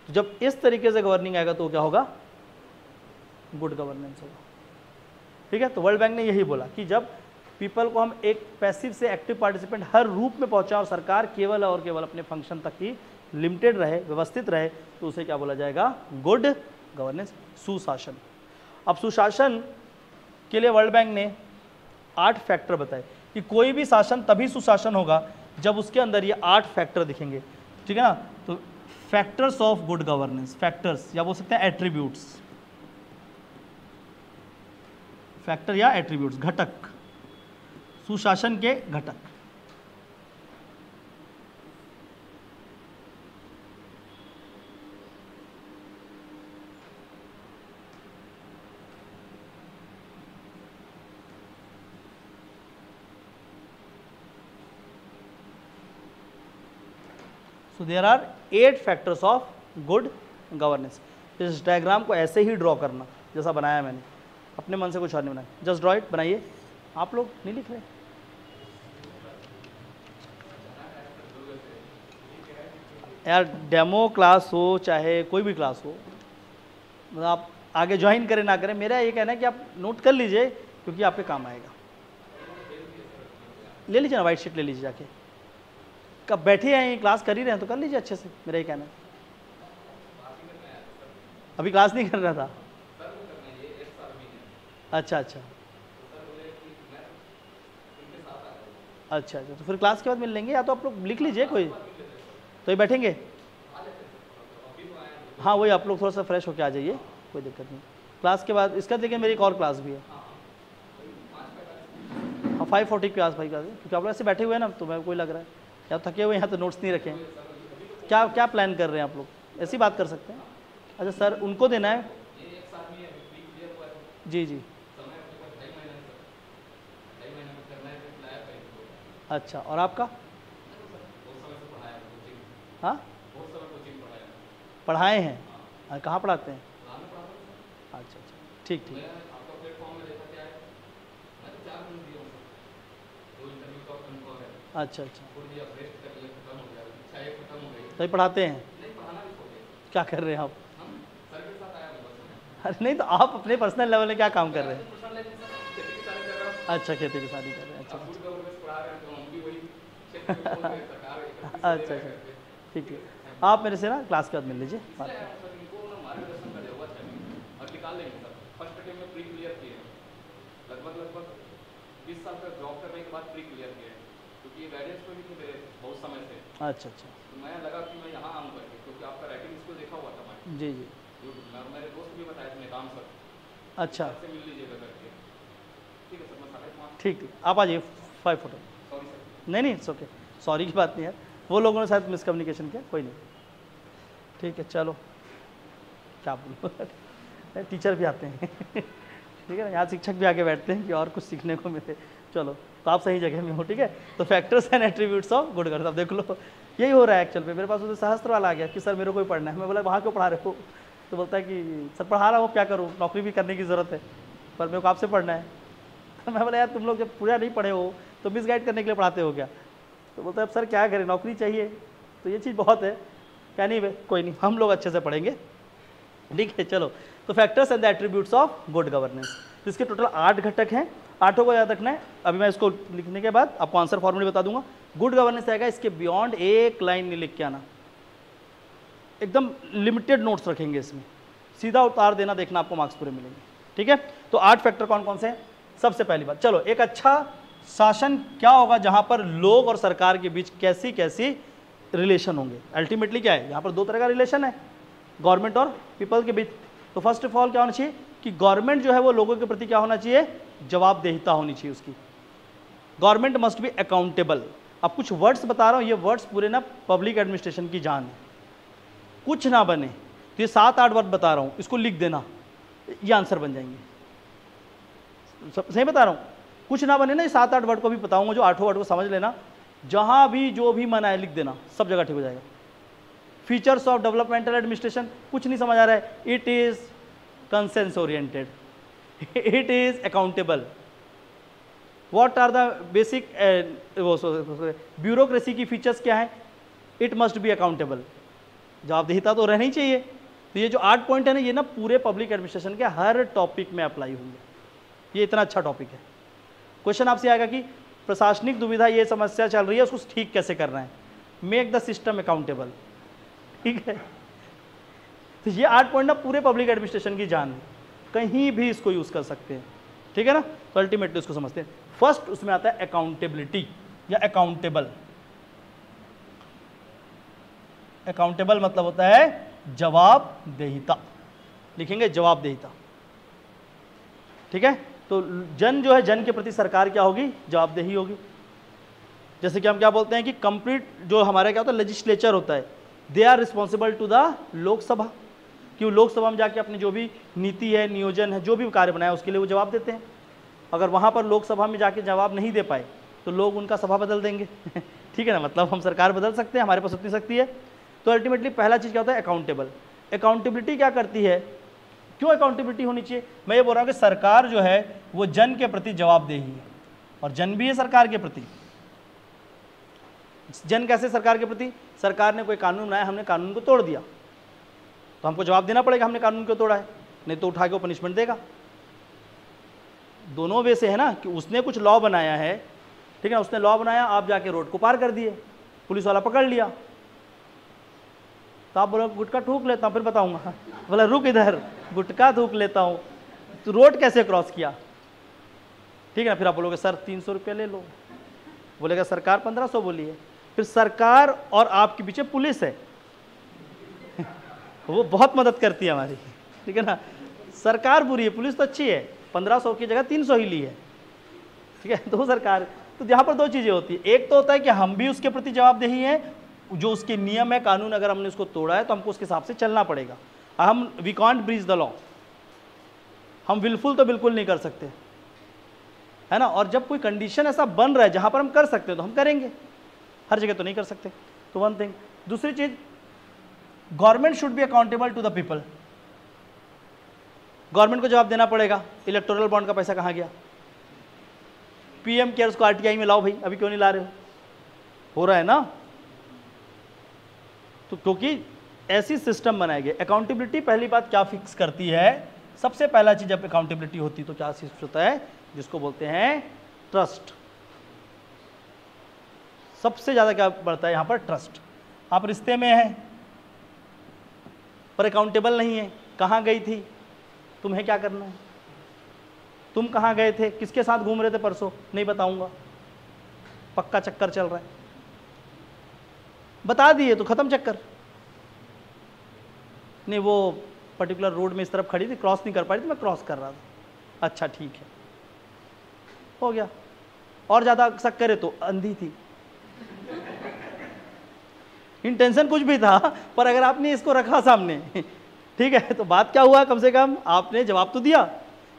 तो जब इस तरीके से गवर्निंग आएगा तो क्या होगा, गुड गवर्नेंस होगा, ठीक है। तो वर्ल्ड बैंक ने यही बोला कि जब पीपल को हम एक पैसिव से एक्टिव पार्टिसिपेंट हर रूप में पहुंचा और सरकार केवल और केवल अपने फंक्शन तक ही लिमिटेड रहे, व्यवस्थित रहे, तो उसे क्या बोला जाएगा, गुड गवर्नेंस, सुशासन। अब सुशासन के लिए वर्ल्ड बैंक ने 8 फैक्टर बताए कि कोई भी शासन तभी सुशासन होगा जब उसके अंदर ये 8 फैक्टर दिखेंगे, ठीक है ना। तो factors of good governance, factors या बोल सकते हैं एट्रीब्यूट्स, फैक्टर या एट्रीब्यूट्स, घटक, सुशासन के घटक। So there are 8 factors of good governance. इस डायग्राम को ऐसे ही ड्रॉ करना जैसा बनाया मैंने, अपने मन से कुछ और नहीं बनाया, जस्ट ड्रॉ इट, बनाइए। आप लोग नहीं लिख रहे, यार डेमो क्लास हो चाहे कोई भी क्लास हो, मतलब आप आगे ज्वाइन करें ना करें, मेरा ये कहना है कि आप नोट कर लीजिए क्योंकि आपके काम आएगा। ले लीजिए ना, वाइट शीट ले लीजिए जाके, कब बैठे हैं, क्लास कर ही रहे हैं तो कर लीजिए अच्छे से, मेरा ये कहना है। अभी क्लास नहीं कर रहा था। अच्छा अच्छा अच्छा अच्छा, तो फिर क्लास के बाद मिल लेंगे, या तो आप लोग लिख लीजिए कोई, तो ये बैठेंगे। हाँ वही, आप लोग थोड़ा सा फ्रेश होके आ जाइए, कोई दिक्कत नहीं। क्लास के बाद इसका देखिए मेरी एक और क्लास भी है, हाँ 5:40 के आसपास क्लास है, क्योंकि आप लोग ऐसे बैठे हुए हैं ना, तो मैं कोई लग रहा है या थके हुए यहाँ, तो नोट्स नहीं रखे हैं। क्या क्या प्लान कर रहे हैं आप लोग, ऐसी बात कर सकते हैं। अच्छा सर उनको देना है, जी जी अच्छा। और आपका हाँ पढ़ाए हैं, कहाँ पढ़ाते हैं? अच्छा अच्छा ठीक ठीक। अच्छा अच्छा, तो ये पढ़ाते हैं, क्या कर रहे हैं आप? अरे नहीं, तो आप अपने पर्सनल लेवल में क्या काम कर रहे हैं? अच्छा खेती किसानी कर रहे हैं, अच्छा अच्छा अच्छा ठीक है। आप मेरे से ना क्लास के बाद मिल लीजिए। अच्छा अच्छा, तो मैं लगा कि मैं यहाँ आऊँ करके, क्योंकि आपका राइटिंग स्किल देखा हुआ था मैंने। जी जी, मेरे दोस्त भी बताया था नेताम सर। अच्छा सर से मिल लीजिएगा करके, ठीक है सर। मैं साढ़े ठीक है, आप आ जाइए 5:40। Sorry sir. नहीं नहीं, इट्स ओके, सॉरी की बात नहीं है, वो लोगों ने शायद मिसकम्युनिकेशन किया, कोई नहीं ठीक है। चलो क्या बोलो, टीचर भी आते हैं ठीक है, यहाँ शिक्षक भी आके बैठते हैं कि और कुछ सीखने को मिले। चलो तो आप सही जगह में हो, ठीक है। तो factors and attributes of good governance, आप देख लो यही हो रहा है एक्चुअल पे। मेरे पास उधर सहस्त्र वाला आ गया कि सर मेरे को ही पढ़ना है। मैं बोला वहाँ क्यों पढ़ा रहे हो? तो बोलता है कि सर पढ़ा रहा हूँ, क्या करूँ, नौकरी भी करने की ज़रूरत है, पर मेरे को आपसे पढ़ना है। मैं बोला यार तुम लोग जब पूरा नहीं पढ़े हो तो मिसगाइड करने के लिए पढ़ाते हो क्या? तो बोलता है अब सर क्या करें, नौकरी चाहिए, तो ये चीज़ बहुत है। क्या नहीं कोई नहीं, हम लोग अच्छे से पढ़ेंगे, ठीक है। चलो तो factors and the attributes of good governance, जिसके टोटल 8 घटक हैं, 8 को याद रखना है। अभी मैं इसको लिखने के बाद आपको आंसर फॉर्मूले बता दूंगा। गुड गवर्नेंस आएगा, इसके बियॉन्ड एक लाइन नहीं लिख के आना, एकदम लिमिटेड नोट्स रखेंगे इसमें, सीधा उतार देना, देखना आपको मार्क्स पूरे मिलेंगे, ठीक है। तो 8 फैक्टर कौन कौन से हैं? सबसे पहली बात, चलो एक अच्छा शासन क्या होगा जहां पर लोग और सरकार के बीच कैसी कैसी रिलेशन होंगे। अल्टीमेटली क्या है, यहाँ पर 2 तरह का रिलेशन है, गवर्नमेंट और पीपल के बीच। तो फर्स्ट ऑफ ऑल क्या होना चाहिए कि गवर्नमेंट जो है वो लोगों के प्रति क्या होना चाहिए, जवाबदेहिता होनी चाहिए उसकी। Government must be accountable. अब कुछ वर्ड्स बता रहा हूँ, ये वर्ड्स पूरे ना पब्लिक एडमिनिस्ट्रेशन की जान है, कुछ ना बने। तो ये 7-8 वर्ड बता रहा हूँ, इसको लिख देना, ये आंसर बन जाएंगे। सही बता रहा हूँ, कुछ ना बने ना, ये 7-8 वर्ड को भी बताऊँगा, जो 8 वर्ड को समझ लेना, जहाँ भी जो भी मन आए लिख देना, सब जगह ठीक हो जाएगा। फीचर्स ऑफ डेवलपमेंटल एडमिनिस्ट्रेशन, कुछ नहीं समझ आ रहा है, it is consensus oriented, it is accountable, what are the basic bureaucracy की फीचर्स क्या हैं, इट मस्ट बी अकाउंटेबल, जवाबदेहिता तो रहनी चाहिए। तो ये जो 8 पॉइंट है ना, ये ना पूरे पब्लिक एडमिनिस्ट्रेशन के हर टॉपिक में अप्लाई होंगे, ये इतना अच्छा टॉपिक है। क्वेश्चन आपसे आएगा कि प्रशासनिक दुविधा, ये समस्या चल रही है, उसको ठीक कैसे करना है, मेक द सिस्टम अकाउंटेबल, ठीक है। तो ये 8 पॉइंट ना पूरे पब्लिक एडमिनिस्ट्रेशन की जान है, कहीं भी इसको यूज़ कर सकते हैं, ठीक है ना। तो अल्टीमेटली इसको समझते हैं। फर्स्ट उसमें आता है अकाउंटेबिलिटी या अकाउंटेबल। अकाउंटेबल मतलब होता है जवाबदेहिता, लिखेंगे जवाबदेहिता, ठीक है। तो जन जो है, जन के प्रति सरकार क्या होगी, जवाबदेही होगी। जैसे कि हम क्या बोलते हैं कि कंप्लीट जो हमारा क्या होता है, लेजिस्लेचर होता है, they are responsible to the Lok Sabha, कि वो लोकसभा में जाके अपने जो भी नीति है, नियोजन है, जो भी कार्य बनाया उसके लिए वो जवाब देते हैं। अगर वहाँ पर लोकसभा में जाके जवाब नहीं दे पाए तो लोग उनका सभा बदल देंगे ठीक है ना, मतलब हम सरकार बदल सकते हैं, हमारे पास उतनी शक्ति है। तो अल्टीमेटली पहला चीज़ क्या होता है, अकाउंटेबल। अकाउंटेबिलिटी क्या करती है, क्यों अकाउंटेबिलिटी होनी चाहिए? मैं ये बोल रहा हूँ कि सरकार जो है वो जन के प्रति जवाबदेही है, और जन भी है सरकार के प्रति। जन कैसे सरकार के प्रति? सरकार ने कोई कानून बनाया, हमने कानून को तोड़ दिया, तो हमको जवाब देना पड़ेगा हमने कानून क्यों तोड़ा है, नहीं तो उठा के वो पनिशमेंट देगा। दोनों वे से है ना, कि उसने कुछ लॉ बनाया है, ठीक है, उसने लॉ बनाया, आप जाके रोड को पार कर दिए, पुलिस वाला पकड़ लिया, तो आप बोलो गुटखा ठूक लेता हूँ फिर बताऊँगा। बोला रुक इधर, गुटखा ठूक लेता हूँ, तो रोड कैसे क्रॉस किया? ठीक है ना। फिर आप बोलोगे सर 300 रुपये ले लो, बोलेगा सरकार 1500 बोली है, फिर सरकार और आपके पीछे पुलिस है, वो बहुत मदद करती है हमारी। ठीक है ना, सरकार बुरी है पुलिस तो अच्छी है, 1500 की जगह 300 ही ली है। ठीक है, दो सरकार। तो यहाँ पर दो चीज़ें होती है, एक तो होता है कि हम भी उसके प्रति जवाबदेही हैं, जो उसके नियम है कानून अगर हमने उसको तोड़ा है तो हमको उसके हिसाब से चलना पड़ेगा। हम we can't breach the law, हम विलफुल तो बिल्कुल नहीं कर सकते, है ना। और जब कोई कंडीशन ऐसा बन रहा है जहाँ पर हम कर सकते हैं तो हम करेंगे, हर जगह तो नहीं कर सकते। तो वन थिंग। दूसरी चीज़, government should be accountable to the people, government को जवाब देना पड़ेगा। इलेक्टोरल बॉन्ड का पैसा कहाँ गया? पीएम केयर्स को आरटीआई में लाओ भाई, अभी क्यों नहीं ला रहे हो रहा है ना। तो क्योंकि ऐसी सिस्टम बनाए गए। अकाउंटेबिलिटी पहली बात क्या फिक्स करती है? सबसे पहला चीज़ जब अकाउंटेबिलिटी होती तो क्या चीज होता है जिसको बोलते हैं ट्रस्ट। सबसे ज़्यादा क्या बढ़ता है यहाँ पर? ट्रस्ट। आप रिश्ते में हैं पर अकाउंटेबल नहीं है, कहाँ गई थी, तुम्हें क्या करना है, तुम कहाँ गए थे, किसके साथ घूम रहे थे परसों, नहीं बताऊंगा, पक्का चक्कर चल रहा है, बता दिए तो ख़त्म चक्कर। नहीं वो पर्टिकुलर रोड में इस तरफ खड़ी थी, क्रॉस नहीं कर पा रही थी, मैं क्रॉस कर रहा था, अच्छा ठीक है, हो गया। और ज़्यादा शक करे तो अंधी थी, इंटेंशन कुछ भी था पर अगर आपने इसको रखा सामने, ठीक है, तो बात क्या हुआ, कम से कम आपने जवाब तो दिया।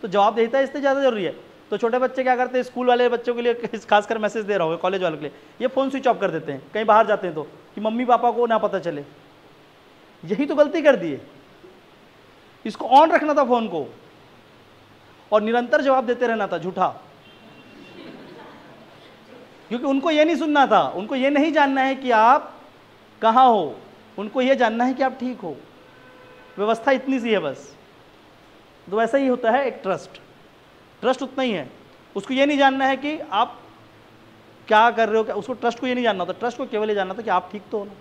तो जवाब देता है इससे ज़्यादा जरूरी है। तो छोटे बच्चे क्या करते हैं, स्कूल वाले बच्चों के लिए खासकर मैसेज दे रहा हूँ, कॉलेज वालों के लिए, ये फ़ोन स्विच ऑफ कर देते हैं कहीं बाहर जाते हैं तो, कि मम्मी पापा को ना पता चले। यही तो गलती कर दी है, इसको ऑन रखना था फ़ोन को और निरंतर जवाब देते रहना था झूठा, क्योंकि उनको ये नहीं सुनना था, उनको ये नहीं जानना है कि आप कहाँ हो, उनको ये जानना है कि आप ठीक हो। व्यवस्था इतनी सी है बस। तो वैसा ही होता है एक ट्रस्ट, ट्रस्ट उतना ही है। उसको ये नहीं जानना है कि आप क्या कर रहे हो, उसको ट्रस्ट को ये नहीं जानना होता, ट्रस्ट को केवल ये जानना था कि आप ठीक तो हो ना,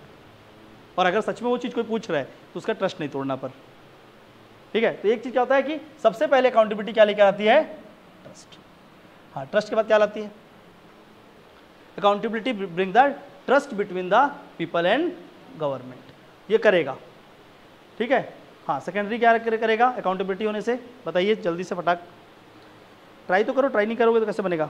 और अगर सच में वो चीज़ कोई पूछ रहा है तो उसका ट्रस्ट नहीं तोड़ना पर। ठीक है, तो एक चीज़ क्या होता है कि सबसे पहले अकाउंटेबिलिटी क्या लेकर आती है? ट्रस्ट। हाँ, ट्रस्ट के बाद क्या लाती है? Accountability bring the trust between the people and government, ये करेगा। ठीक है, हाँ, सेकेंडरी क्या करेगा अकाउंटेबिलिटी होने से? बताइए जल्दी से फटाक, ट्राई तो करो, ट्राई नहीं करोगे तो कैसे बनेगा?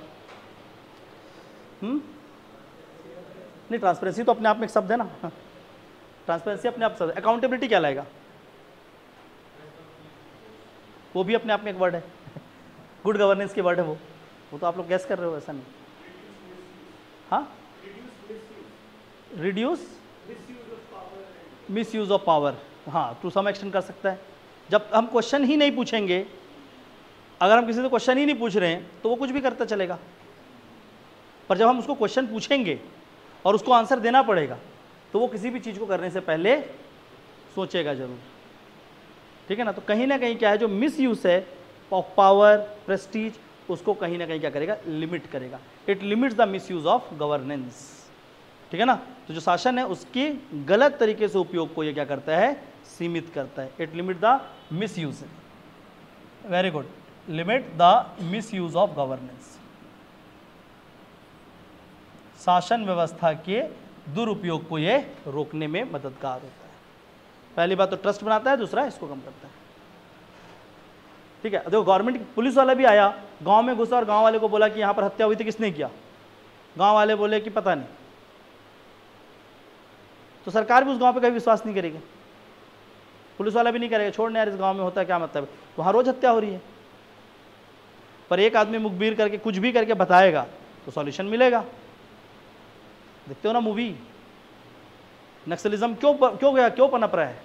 नहीं, ट्रांसपेरेंसी तो अपने आप में एक शब्द है ना, ट्रांसपेरेंसी अपने आप शब्द। अकाउंटेबिलिटी क्या लाएगा? वो भी अपने आप में एक वर्ड है, गुड गवर्नेंस के वर्ड है वो तो आप लोग गैस कर रहे हो, ऐसा नहीं। हाँ, reduce misuse of power, हाँ, टू सम एक्सटेंड कर सकता है। जब हम क्वेश्चन ही नहीं पूछेंगे, अगर हम किसी से क्वेश्चन ही नहीं पूछ रहे हैं तो वो कुछ भी करता चलेगा, पर जब हम उसको क्वेश्चन पूछेंगे और उसको आंसर देना पड़ेगा तो वो किसी भी चीज़ को करने से पहले सोचेगा जरूर। ठीक है ना, तो कहीं ना कहीं क्या है, जो मिस यूज है ऑफ पावर, प्रेस्टीज, उसको कहीं ना कहीं क्या करेगा, लिमिट करेगा। It limits the misuse of governance. ठीक है ना, तो जो शासन है उसकी गलत तरीके से उपयोग को ये क्या करता है, सीमित करता है। It limit the misuse. Very good, limit the misuse of governance, शासन व्यवस्था के दुरुपयोग को ये रोकने में मददगार होता है। पहली बात तो ट्रस्ट बनाता है, दूसरा इसको कम करता है। ठीक है, देखो गवर्नमेंट पुलिस वाला भी आया, गांव में घुसा और गांव वाले को बोला कि यहाँ पर हत्या हुई थी, किसने किया? गांव वाले बोले कि पता नहीं। तो सरकार भी उस गांव पे कभी विश्वास नहीं करेगी, पुलिस वाला भी नहीं करेगा, छोड़ने यार इस गांव में होता है क्या, मतलब वहाँ रोज हत्या हो रही है। पर एक आदमी मुखबिर करके कुछ भी करके बताएगा तो सॉल्यूशन मिलेगा। देखते हो ना मूवी, नक्सलिज्म क्यों गया, क्यों पनप रहा है?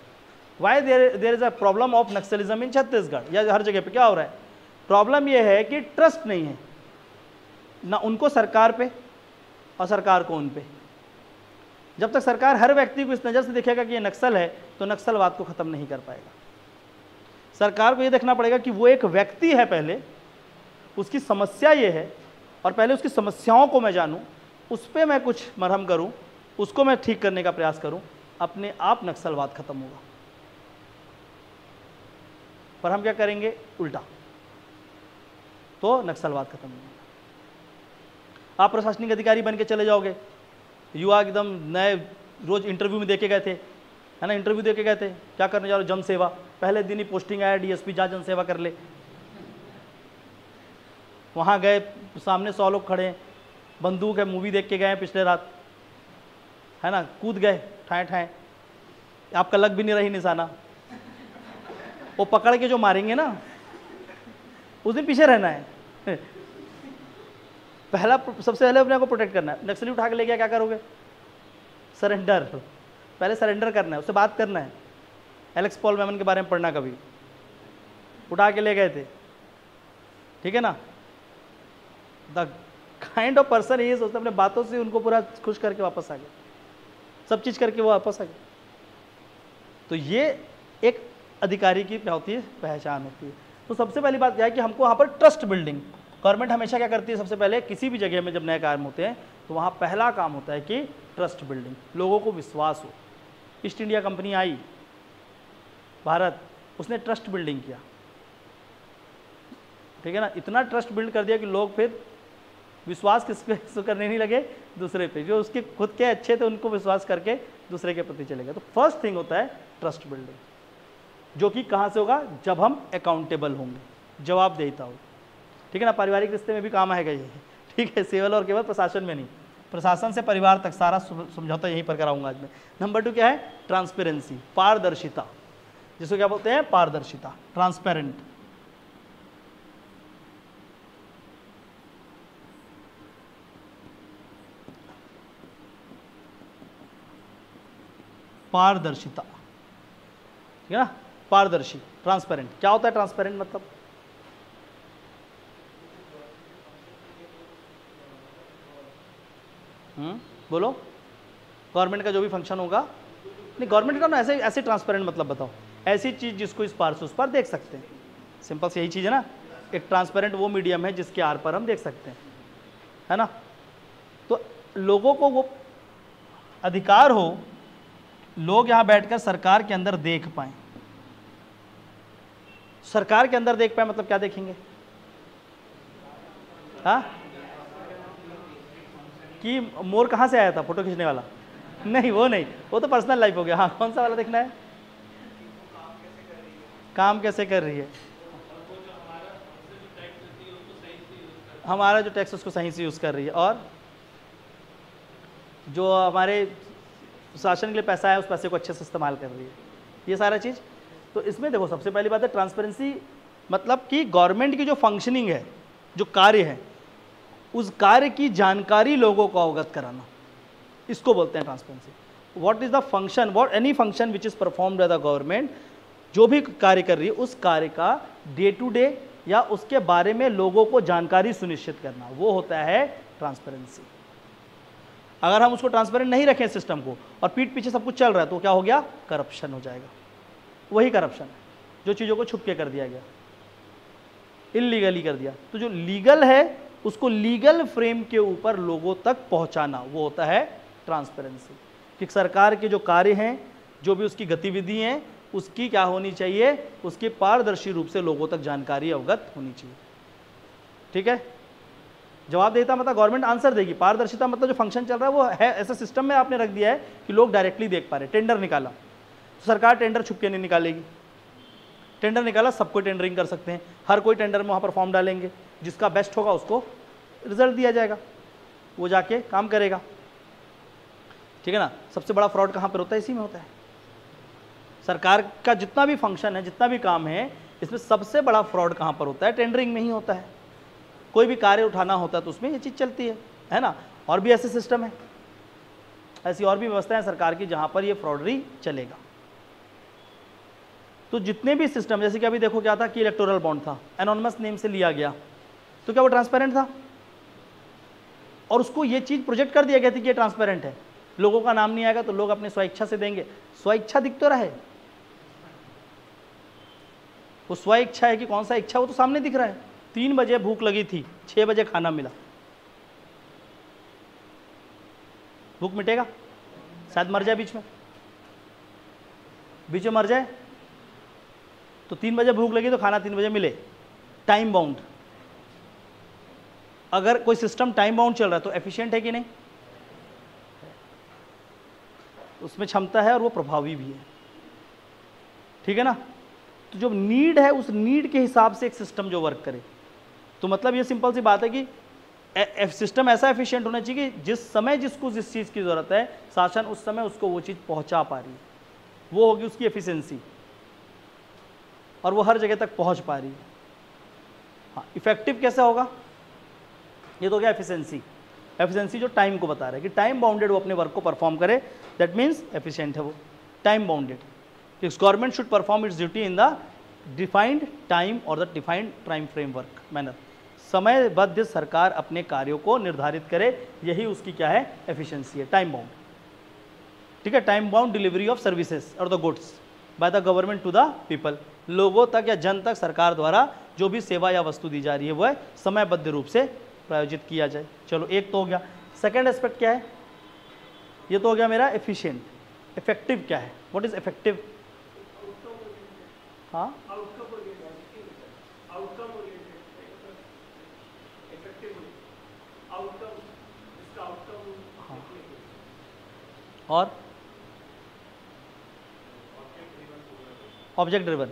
Why there is a problem of naxalism in Chhattisgarh या हर जगह पे क्या हो रहा है? प्रॉब्लम यह है कि ट्रस्ट नहीं है ना उनको सरकार पे और सरकार को उन पे। जब तक सरकार हर व्यक्ति को इस नज़र से देखेगा कि ये नक्सल है तो नक्सलवाद को ख़त्म नहीं कर पाएगा। सरकार को ये देखना पड़ेगा कि वो एक व्यक्ति है, पहले उसकी समस्या ये है और पहले उसकी समस्याओं को मैं जानूं, उस पर मैं कुछ मरहम करूं, उसको मैं ठीक करने का प्रयास करूं। अपने आप नक्सलवाद खत्म होगा। पर हम क्या करेंगे? उल्टा, तो नक्सलवाद खत्म नहीं होगा। आप प्रशासनिक अधिकारी बन के चले जाओगे। युवा एकदम नए, रोज इंटरव्यू में देखे गए थे, है ना, इंटरव्यू देखे गए थे, क्या करने जा रहे हो? जन सेवा। पहले दिन ही पोस्टिंग आया डीएसपी, जा जन सेवा कर ले। वहाँ गए, सामने 100 लोग खड़े हैं, बंदूक है, मूवी देख के गए हैं पिछले रात, है ना, कूद गए ठाएँ ठाएँ। आपका लग भी नहीं रही निशाना, वो पकड़ के जो मारेंगे ना, उस दिन पीछे रहना है। पहला, सबसे पहले अपने आप को प्रोटेक्ट करना है। नक्सली उठा के ले गया, क्या करोगे? सरेंडर। पहले सरेंडर करना है, उससे बात करना है। एलेक्स पॉल मेमन के बारे में पढ़ना कभी, उठा के ले गए थे, ठीक है ना। द काइंड ऑफ पर्सन ये सोचते, अपने बातों से उनको पूरा खुश करके वापस आ गए, सब चीज़ करके वो वापस आ गए। तो ये एक अधिकारी की क्या होती है? पहचान होती है। तो सबसे पहली बात क्या है कि हमको यहाँ पर ट्रस्ट बिल्डिंग, गवर्नमेंट हमेशा क्या करती है, सबसे पहले किसी भी जगह में जब नए काम होते हैं तो वहाँ पहला काम होता है कि ट्रस्ट बिल्डिंग, लोगों को विश्वास हो। ईस्ट इंडिया कंपनी आई भारत, उसने ट्रस्ट बिल्डिंग किया, ठीक है ना। इतना ट्रस्ट बिल्ड कर दिया कि लोग फिर विश्वास किस पे करने नहीं लगे? दूसरे पे। जो उसके खुद के अच्छे थे उनको विश्वास करके दूसरे के प्रति चले गए। तो फर्स्ट थिंग होता है ट्रस्ट बिल्डिंग, जो कि कहाँ से होगा? जब हम अकाउंटेबल होंगे, जवाबदेहिता होगी, ठीक है ना। पारिवारिक रिश्ते में भी काम आएगा ये, ठीक है, सिविल और केवल प्रशासन में नहीं, प्रशासन से परिवार तक सारा समझौता यहीं पर कराऊंगा आज मैं। नंबर 2 क्या है? ट्रांसपेरेंसी, पारदर्शिता, जिसको क्या बोलते हैं? पारदर्शिता, ट्रांसपेरेंट। पारदर्शिता, ठीक है ना, पारदर्शी, ट्रांसपेरेंट। क्या होता है ट्रांसपेरेंट? मतलब बोलो, गवर्नमेंट का जो भी फंक्शन होगा, नहीं गवर्नमेंट का ना, ऐसे ऐसे ट्रांसपेरेंट मतलब बताओ, ऐसी चीज़ जिसको इस पार से उस पार देख सकते हैं। सिंपल से यही चीज़ है ना। एक ट्रांसपेरेंट वो मीडियम है जिसके आर पर हम देख सकते हैं, है ना। तो लोगों को वो अधिकार हो, लोग यहाँ बैठकर सरकार के अंदर देख पाएँ। सरकार के अंदर देख पाएँ मतलब क्या देखेंगे? हाँ, कि मोर कहाँ से आया था फोटो खींचने वाला? नहीं, वो नहीं, वो तो पर्सनल लाइफ हो गया। हाँ, कौन सा वाला देखना है? काम कैसे कर रही है, हमारा जो टैक्स उसको सही से यूज़ कर रही है, और जो हमारे शासन के लिए पैसा है उस पैसे को अच्छे से इस्तेमाल कर रही है, ये सारा चीज़। तो इसमें देखो, सबसे पहली बात है ट्रांसपेरेंसी, मतलब कि गवर्नमेंट की जो फंक्शनिंग है, जो कार्य है, उस कार्य की जानकारी लोगों को अवगत कराना, इसको बोलते हैं transparency. What is the function, what any function which is performed by the government, जो भी कार्य कर रही है उस कार्य का डे टू डे या उसके बारे में लोगों को जानकारी सुनिश्चित करना, वो होता है ट्रांसपेरेंसी। अगर हम उसको ट्रांसपेरेंट नहीं रखें सिस्टम को, और पीठ पीछे सब कुछ चल रहा है, तो क्या हो गया? करप्शन हो जाएगा। वही करप्शन है जो चीज़ों को छुप के कर दिया गया, इलीगली कर दिया। तो जो लीगल है उसको लीगल फ्रेम के ऊपर लोगों तक पहुंचाना, वो होता है ट्रांसपेरेंसी। कि सरकार के जो कार्य हैं, जो भी उसकी गतिविधि हैं, उसकी क्या होनी चाहिए? उसकी पारदर्शी रूप से लोगों तक जानकारी अवगत होनी चाहिए, ठीक है। जवाबदेहिता मतलब गवर्नमेंट आंसर देगी। पारदर्शिता मतलब जो फंक्शन चल रहा है वो है, ऐसे सिस्टम में आपने रख दिया है कि लोग डायरेक्टली देख पा रहे। टेंडर निकाला तो सरकार टेंडर छुप के नहीं निकालेगी। टेंडर निकाला, सबको टेंडरिंग कर सकते हैं, हर कोई टेंडर में वहाँ पर फॉर्म डालेंगे, जिसका बेस्ट होगा उसको रिजल्ट दिया जाएगा, वो जाके काम करेगा, ठीक है ना। सबसे बड़ा फ्रॉड कहाँ पर होता है? इसी में होता है। सरकार का जितना भी फंक्शन है, जितना भी काम है, इसमें सबसे बड़ा फ्रॉड कहाँ पर होता है? टेंडरिंग में ही होता है। कोई भी कार्य उठाना होता है तो उसमें ये चीज़ चलती है, है ना। और भी ऐसे सिस्टम है, ऐसी और भी व्यवस्थाएं हैं सरकार की जहाँ पर ये फ्रॉडरी चलेगा। तो जितने भी सिस्टम, जैसे कि अभी देखो क्या था कि इलेक्टोरल बॉन्ड था, एनोनिमस नेम से लिया गया, तो क्या वो ट्रांसपेरेंट था? और उसको ये चीज़ प्रोजेक्ट कर दिया गया थी कि ये ट्रांसपेरेंट है, लोगों का नाम नहीं आएगा तो लोग अपने स्वेच्छा से देंगे। स्वेच्छा दिख तो रहा है, वो स्वेच्छा है कि कौन सा इच्छा, वो तो सामने दिख रहा है। 3 बजे भूख लगी थी, 6 बजे खाना मिला, भूख मिटेगा? शायद मर जाए बीच में, बीच में मर जाए तो 3 बजे भूख लगी तो खाना 3 बजे मिले, टाइम बाउंड। अगर कोई सिस्टम टाइम बाउंड चल रहा है तो एफिशिएंट है कि नहीं, उसमें क्षमता है और वो प्रभावी भी है, ठीक है ना। तो जो नीड है उस नीड के हिसाब से एक सिस्टम जो वर्क करे, तो मतलब ये सिंपल सी बात है कि सिस्टम ऐसा एफिशिएंट होना चाहिए कि जिस समय जिसको जिस चीज़ की ज़रूरत है शासन उस समय उसको वो चीज़ पहुंचा पा रही है, वो होगी उसकी एफिशिएंसी और वो हर जगह तक पहुंच पा रही है। हाँ, इफेक्टिव कैसे होगा, ये तो क्या एफिशिएंसी, एफिशिएंसी जो टाइम को बता रहा है कि टाइम बाउंडेड वो अपने वर्क को परफॉर्म करे, दैट मीन्स एफिशिएंट है वो, time bounded. Government should perform its duty in the defined time और the defined time framework manner, समयबद्ध सरकार अपने कार्यों को निर्धारित करे, यही उसकी क्या है एफिशिएंसी है, टाइम बाउंड, ठीक है। Time bound delivery of services और the goods by the government to the people, लोगों तक या जन तक सरकार द्वारा जो भी सेवा या वस्तु दी जा रही है वह समयबद्ध रूप से प्रायोजित किया जाए। चलो एक तो हो गया। सेकेंड एस्पेक्ट क्या है, ये तो हो गया मेरा एफिशिएंट। इफेक्टिव क्या है, व्हाट इज इफेक्टिव? हाँ, और ऑब्जेक्ट ड्रिवन,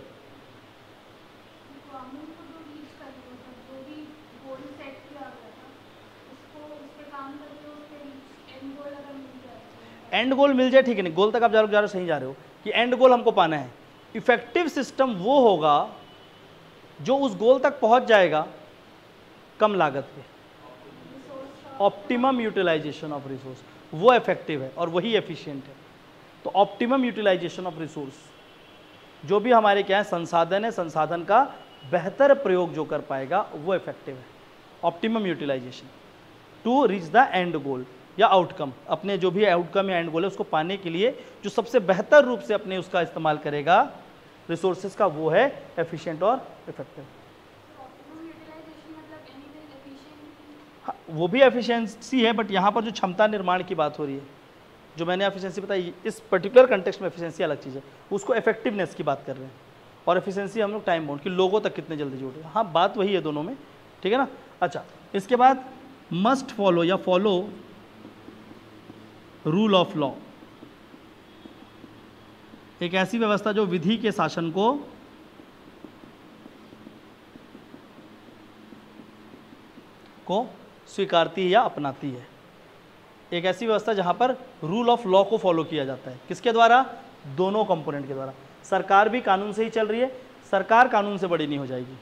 एंड गोल मिल जाए, ठीक है। नहीं, गोल तक आप जा रहे हो, सही जा रहे हो कि एंड गोल हमको पाना है। इफेक्टिव सिस्टम वो होगा जो उस गोल तक पहुंच जाएगा कम लागत पे, ऑप्टिमम यूटिलाइजेशन ऑफ रिसोर्स, वो इफेक्टिव है और वही एफिशिएंट है। तो ऑप्टिमम यूटिलाइजेशन ऑफ रिसोर्स, जो भी हमारे क्या है, संसाधन का बेहतर प्रयोग जो कर पाएगा वो इफेक्टिव है, optimum utilisation to reach the end goal या आउटकम, अपने जो भी आउटकम या एंड गोल है उसको पाने के लिए जो सबसे बेहतर रूप से अपने उसका इस्तेमाल करेगा रिसोर्सेज का, वो है एफिशिएंट और इफेक्टिव। वो भी एफिशिएंसी है, बट यहाँ पर जो क्षमता निर्माण की बात हो रही है, जो मैंने एफिशिएंसी बताई इस पर्टिकुलर कंटेक्स्ट में एफिशिएंसी अलग चीज़ है, उसको इफेक्टिवनेस की बात कर रहे हैं। और एफिशिएंसी हम लोग टाइम बाउंड कि लोगों तक कितने जल्दी जुड़े, हाँ बात वही है दोनों में, ठीक है ना। अच्छा, इसके बाद मस्ट फॉलो या फॉलो रूल ऑफ लॉ, एक ऐसी व्यवस्था जो विधि के शासन को स्वीकारती है या अपनाती है। एक ऐसी व्यवस्था जहाँ पर रूल ऑफ लॉ को फॉलो किया जाता है, किसके द्वारा, दोनों कंपोनेंट के द्वारा। सरकार भी कानून से ही चल रही है, सरकार कानून से बड़ी नहीं हो जाएगी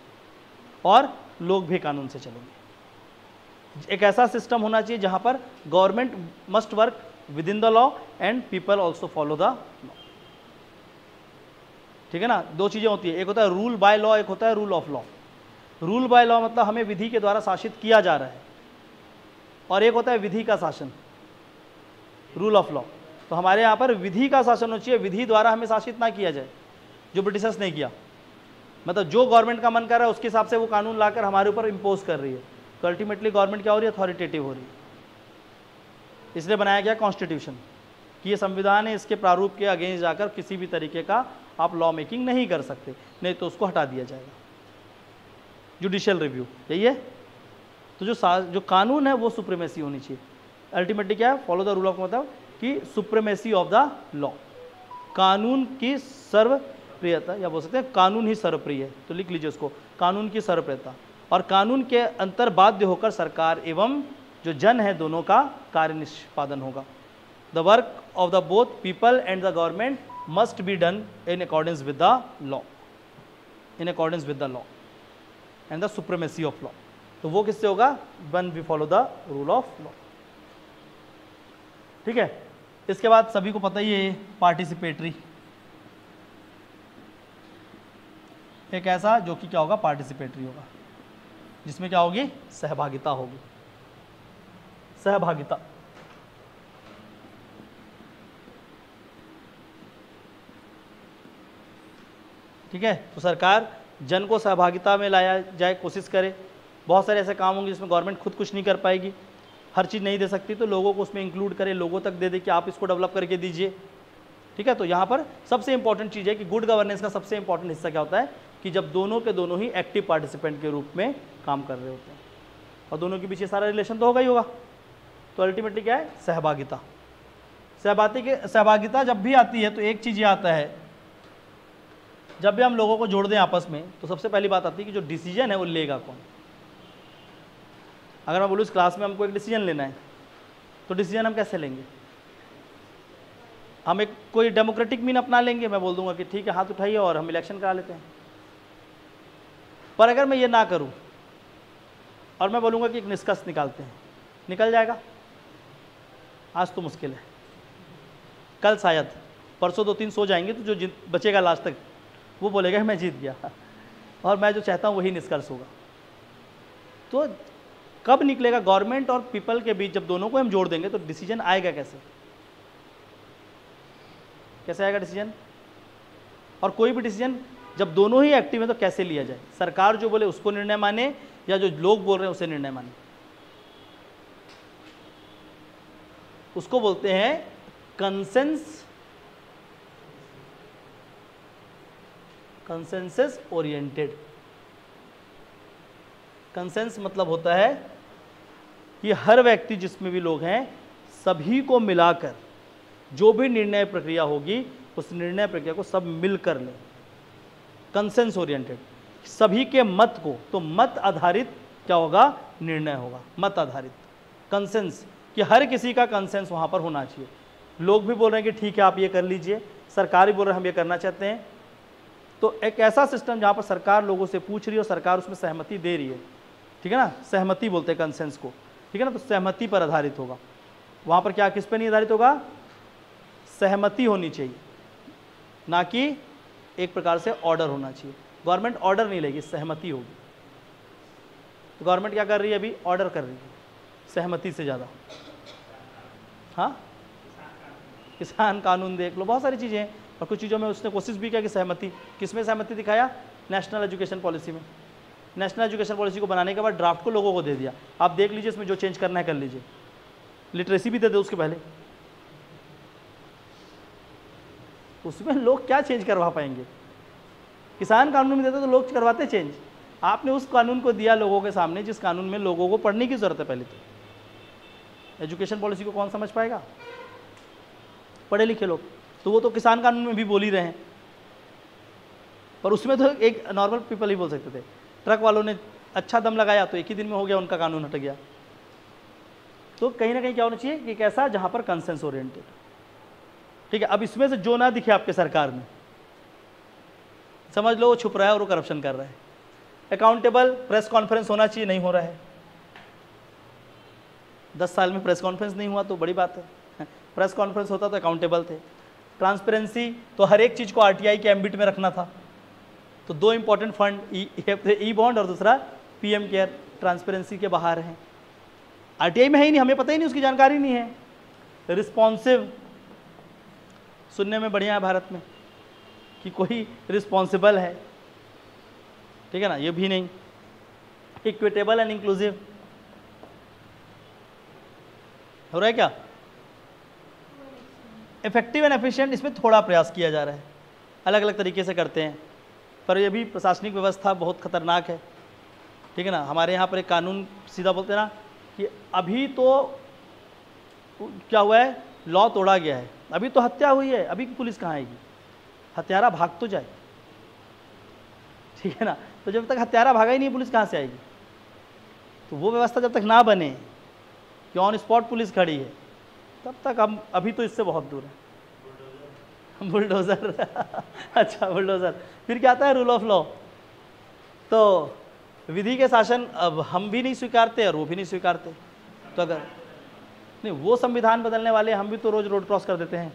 और लोग भी कानून से चलेंगे। एक ऐसा सिस्टम होना चाहिए जहाँ पर government must work within the law and people also follow the law, ठीक है ना। दो चीज़ें होती है, एक होता है रूल बाय लॉ, एक होता है rule of law. Rule by law मतलब हमें विधि के द्वारा शासित किया जा रहा है, और एक होता है विधि का शासन, रूल ऑफ लॉ। तो हमारे यहाँ पर विधि का शासन होना चाहिए, विधि द्वारा हमें शासित ना किया जाए, जो ब्रिटिशर्स ने किया। मतलब जो गवर्नमेंट का मन कर रहा है उसके हिसाब से वो कानून लाकर हमारे ऊपर इम्पोज कर रही है, तो अल्टीमेटली गवर्नमेंट क्या हो रही है, अथॉरिटेटिव हो रही है। इसलिए बनाया गया कॉन्स्टिट्यूशन कि ये संविधान है, इसके प्रारूप के अगेंस्ट जाकर किसी भी तरीके का आप लॉ मेकिंग नहीं कर सकते, नहीं तो उसको हटा दिया जाएगा। जुडिशियल रिव्यू यही है, तो जो कानून है वो सुप्रीमेसी होनी चाहिए। अल्टीमेटली क्या है, फॉलो द रूल ऑफ, मतलब कि सुप्रीमेसी ऑफ द लॉ, कानून की सर्वप्रियता, या बोल सकते हैं कानून ही सर्वप्रिय है, तो लिख लीजिए उसको, कानून की सर्वप्रियता। और कानून के अंतर बाध्य होकर सरकार एवं जो जन है दोनों का कार्य निष्पादन होगा। The work of the both people and the government must be done in accordance with the law, in accordance with the law and the supremacy of law. तो वो किससे होगा, one we follow the rule of law, ठीक है। इसके बाद सभी को पता ही है पार्टिसिपेटरी, एक ऐसा जो कि क्या होगा, पार्टिसिपेटरी होगा, जिसमें क्या होगी, सहभागिता होगी। सहभागिता ठीक है, तो सरकार जन को सहभागिता में लाया जाए, कोशिश करे। बहुत सारे ऐसे काम होंगे जिसमें गवर्नमेंट खुद कुछ नहीं कर पाएगी, हर चीज़ नहीं दे सकती, तो लोगों को उसमें इंक्लूड करे, लोगों तक दे कि आप इसको डेवलप करके दीजिए, ठीक है। तो यहाँ पर सबसे इंपॉर्टेंट चीज़ है कि गुड गवर्नेंस का सबसे इंपॉर्टेंट हिस्सा क्या होता है कि जब दोनों के दोनों ही एक्टिव पार्टिसिपेंट के रूप में काम कर रहे होते हैं और दोनों के पीछे सारा रिलेशन तो होगा ही होगा। तो अल्टीमेटली क्या है, सहभागिता। सहभागिता जब भी आती है तो एक चीज़ ये आता है, जब भी हम लोगों को जोड़ दें आपस में तो सबसे पहली बात आती है कि जो डिसीजन है वो लेगा कौन। अगर मैं बोलूँ इस क्लास में हमको एक डिसीजन लेना है तो डिसीजन हम कैसे लेंगे, हम एक कोई डेमोक्रेटिक मीन अपना लेंगे, मैं बोल दूंगा कि ठीक है हाथ उठाइए और हम इलेक्शन करा लेते हैं। पर अगर मैं ये ना करूं और मैं बोलूंगा कि एक निष्कर्ष निकालते हैं, निकल जाएगा, आज तो मुश्किल है, कल शायद, परसों दो तीन सो जाएंगे, तो जो बचेगा लास्ट तक वो बोलेगा मैं जीत गया और मैं जो चाहता हूँ वही निष्कर्ष होगा। तो कब निकलेगा, गवर्नमेंट और पीपल के बीच जब दोनों को हम जोड़ देंगे तो डिसीजन आएगा कैसे, कैसे आएगा डिसीजन। और कोई भी डिसीजन जब दोनों ही एक्टिव हैं तो कैसे लिया जाए, सरकार जो बोले उसको निर्णय माने या जो लोग बोल रहे हैं उसे निर्णय माने, उसको बोलते हैं कंसेंसस ओरिएंटेड। कंसेंस मतलब होता है कि हर व्यक्ति जिसमें भी लोग हैं सभी को मिलाकर जो भी निर्णय प्रक्रिया होगी उस निर्णय प्रक्रिया को सब मिलकर लें, कंसेंस ओरिएंटेड, सभी के मत को, तो मत आधारित क्या होगा, निर्णय होगा, मत आधारित कंसेंस, कि हर किसी का कंसेंस वहाँ पर होना चाहिए। लोग भी बोल रहे हैं कि ठीक है आप ये कर लीजिए, सरकार भी बोल रहे हैं हम ये करना चाहते हैं, तो एक ऐसा सिस्टम जहाँ पर सरकार लोगों से पूछ रही है और सरकार उसमें सहमति दे रही है, ठीक है ना, सहमति बोलते हैं कंसेंस को, ठीक है ना। तो सहमति पर आधारित होगा, वहाँ पर क्या, किस पर नहीं आधारित होगा, सहमति होनी चाहिए, ना कि एक प्रकार से ऑर्डर होना चाहिए। गवर्नमेंट ऑर्डर नहीं लेगी, सहमति होगी। तो गवर्नमेंट क्या कर रही है, अभी ऑर्डर कर रही है सहमति से ज़्यादा। हाँ, किसान कानून देख लो, बहुत सारी चीज़ें हैं, और कुछ चीज़ों में उसने कोशिश भी किया कि सहमति, किस में सहमति दिखाया, नेशनल एजुकेशन पॉलिसी में। नेशनल एजुकेशन पॉलिसी को बनाने के बाद ड्राफ्ट को लोगों को दे दिया, आप देख लीजिए इसमें जो चेंज करना है कर लीजिए, लिटरेसी भी दे दो उसके पहले, उसमें लोग क्या चेंज करवा पाएंगे। किसान कानून में देते तो लोग करवाते चेंज, आपने उस कानून को दिया लोगों के सामने जिस कानून में लोगों को पढ़ने की ज़रूरत है। पहले तो एजुकेशन पॉलिसी को कौन समझ पाएगा, पढ़े लिखे लोग, तो वो तो किसान कानून में भी बोल ही रहे हैं, पर उसमें तो एक नॉर्मल पीपल ही बोल सकते थे। ट्रक वालों ने अच्छा दम लगाया तो एक ही दिन में हो गया, उनका कानून हट गया। तो कहीं ना कहीं क्या होना चाहिए कि कैसा, जहाँ पर कंसेंस ओरिएंटेड, ठीक है। अब इसमें से जो ना दिखे आपके सरकार में, समझ लो वो छुप रहा है और वो करप्शन कर रहा है। अकाउंटेबल प्रेस कॉन्फ्रेंस होना चाहिए, नहीं हो रहा है। 10 साल में प्रेस कॉन्फ्रेंस नहीं हुआ तो बड़ी बात है, प्रेस कॉन्फ्रेंस होता तो अकाउंटेबल थे। ट्रांसपेरेंसी, तो हर एक चीज़ को आरटीआई के एम्बिट में रखना था, तो 2 इंपॉर्टेंट फंड ई बॉन्ड और दूसरा पीएम केयर, ट्रांसपेरेंसी के बाहर हैं, आरटीआई में है ही नहीं, हमें पता ही नहीं, उसकी जानकारी नहीं है। रिस्पॉन्सिव, सुनने में बढ़िया है भारत में कि कोई रिस्पॉन्सिबल है, ठीक है ना, ये भी नहीं। इक्विटेबल एंड इंक्लूसिव, हो रहा है क्या। इफेक्टिव एंड एफिशिएंट, इसमें थोड़ा प्रयास किया जा रहा है, अलग अलग तरीके से करते हैं, पर यह भी प्रशासनिक व्यवस्था बहुत खतरनाक है, ठीक है ना। हमारे यहाँ पर एक कानून सीधा बोलते हैं ना कि अभी तो क्या हुआ है, लॉ तोड़ा गया है, अभी तो हत्या हुई है, अभी पुलिस कहाँ आएगी, हत्यारा भाग तो जाए, ठीक है ना। तो जब तक हत्यारा भागा ही नहीं पुलिस कहाँ से आएगी, तो वो व्यवस्था जब तक ना बने कि ऑन स्पॉट पुलिस खड़ी है, तब तक हम अभी तो इससे बहुत दूर है। बुलडोज़र अच्छा बुलडोज़र, फिर क्या आता है, रूल ऑफ लॉ। तो विधि के शासन अब हम भी नहीं स्वीकारते और वो भी नहीं स्वीकारते, तो अगर नहीं, वो संविधान बदलने वाले, हम भी तो रोज रोड क्रॉस कर देते हैं,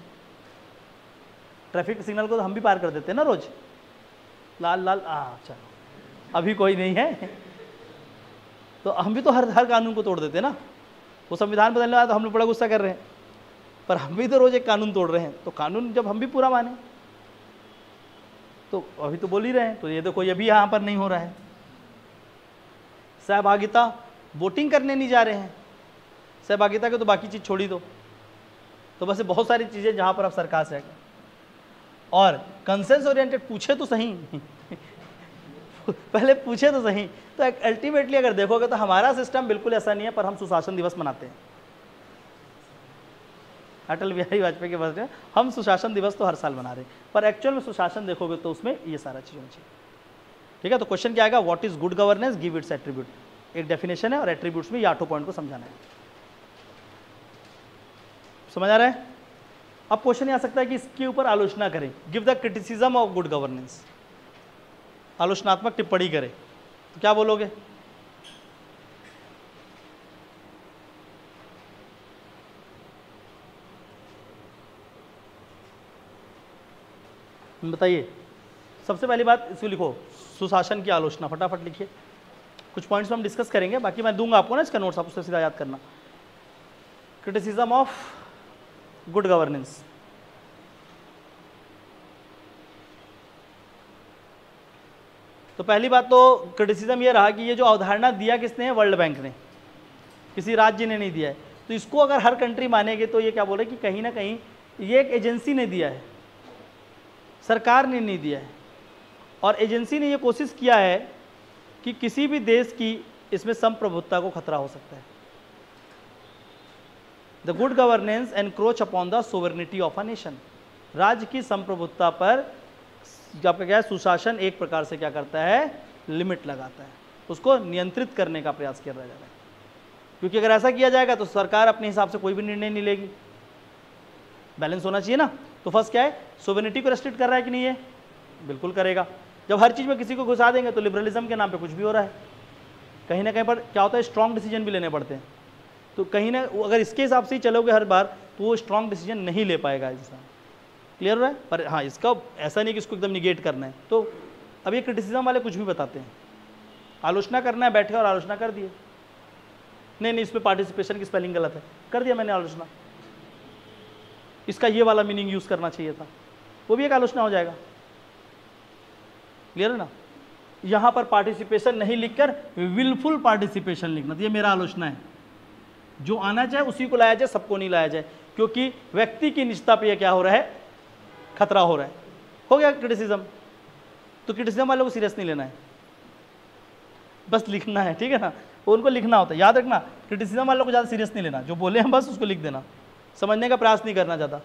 ट्रैफिक सिग्नल को तो हम भी पार कर देते हैं ना रोज, लाल लाल, हाँ चलो अभी कोई नहीं है, तो हम भी तो हर कानून को तोड़ देते हैं ना। वो संविधान बदलने वाला तो हम लोग बड़ा गुस्सा कर रहे हैं, पर हम भी तो रोज एक कानून तोड़ रहे हैं, तो कानून जब हम भी पूरा माने, तो अभी तो बोल ही रहे हैं, तो ये तो कोई अभी यहाँ पर नहीं हो रहा है। सहभागिता, वोटिंग करने नहीं जा रहे हैं, सहभागिता के तो बाकी चीज़ छोड़ ही दो, तो बस बहुत सारी चीज़ें जहाँ पर आप सरकार से और कंसेंस ओरिएंटेड पूछे तो सही पहले पूछे तो सही। तो अल्टीमेटली अगर देखोगे तो हमारा सिस्टम बिल्कुल ऐसा नहीं है, पर हम सुशासन दिवस मनाते हैं। अटल बिहारी वाजपेयी के बर्थडे हम सुशासन दिवस तो हर साल मना रहे हैं, पर एक्चुअल में सुशासन देखोगे तो उसमें ये सारा चीज़ होनी चाहिए। ठीक है, तो क्वेश्चन क्या आएगा, what is good governance, give its attribute. एक डेफिनेशन है और एट्रीब्यूट्स में ये 8 पॉइंट को समझाना है। समझ आ रहा है? अब क्वेश्चन आ सकता है कि इसके ऊपर आलोचना करें, give the criticism of good governance, आलोचनात्मक टिप्पणी करें, तो क्या बोलोगे? बताइए। सबसे पहली बात इसको लिखो, सुशासन की आलोचना, फटाफट लिखिए। कुछ पॉइंट्स हम डिस्कस करेंगे, बाकी मैं दूंगा आपको ना इसका नोट्स, आप उससे सीधा याद करना। क्रिटिसिज्म ऑफ गुड गवर्नेंस, तो पहली बात तो क्रिटिसिज्म ये रहा कि ये जो अवधारणा दिया किसने है, वर्ल्ड बैंक ने, किसी राज्य ने नहीं दिया है। तो इसको अगर हर कंट्री मानेंगे तो ये क्या बोले कि कहीं ना कहीं ये एक एजेंसी ने दिया है, सरकार ने नहीं दिया है। और एजेंसी ने ये कोशिश किया है कि किसी भी देश की इसमें संप्रभुता को खतरा हो सकता है। The good governance encroach upon the sovereignty of a nation, राज्य की संप्रभुता पर आपका क्या है, सुशासन एक प्रकार से क्या करता है, लिमिट लगाता है, उसको नियंत्रित करने का प्रयास किया जा रहा है। क्योंकि अगर ऐसा किया जाएगा तो सरकार अपने हिसाब से कोई भी निर्णय नहीं लेगी, बैलेंस होना चाहिए ना। तो फर्स्ट क्या है, सोवेनिटी को रेस्ट्रिक्ट कर रहा है कि नहीं है, बिल्कुल करेगा। जब हर चीज़ में किसी को घुसा देंगे तो लिबरलिज्म के नाम पे कुछ भी हो रहा है, कहीं ना कहीं पर क्या होता है, स्ट्रॉन्ग डिसीजन भी लेने पड़ते हैं। तो कहीं ना अगर इसके हिसाब से ही चलोगे हर बार तो वो स्ट्रॉन्ग डिसीजन नहीं ले पाएगा इंसान। क्लियर हो रहा है? पर हाँ, इसका ऐसा नहीं कि इसको एकदम निगेट करना है। तो अब ये क्रिटिसिज्म वाले कुछ भी बताते हैं, आलोचना करना है, बैठे और आलोचना कर दिए, नहीं इसमें पार्टिसिपेशन की स्पेलिंग गलत है, कर दिया मैंने आलोचना, इसका ये वाला मीनिंग यूज़ करना चाहिए था, वो भी एक आलोचना हो जाएगा। क्लियर है ना? यहाँ पर पार्टिसिपेशन नहीं लिखकर विलफुल पार्टिसिपेशन लिखना, तो ये मेरा आलोचना है, जो आना चाहे उसी को लाया जाए, सबको नहीं लाया जाए, क्योंकि व्यक्ति की निजता पे ये क्या हो रहा है, खतरा हो रहा है। हो गया क्रिटिसिज्म, तो क्रिटिसिज्म वालों को सीरियस नहीं लेना है, बस लिखना है। ठीक है ना, उनको लिखना होता है, याद रखना, क्रिटिसिज्म वालों को ज़्यादा सीरियस नहीं लेना, जो बोले हम बस उसको लिख देना, समझने का प्रयास नहीं करना ज़्यादा,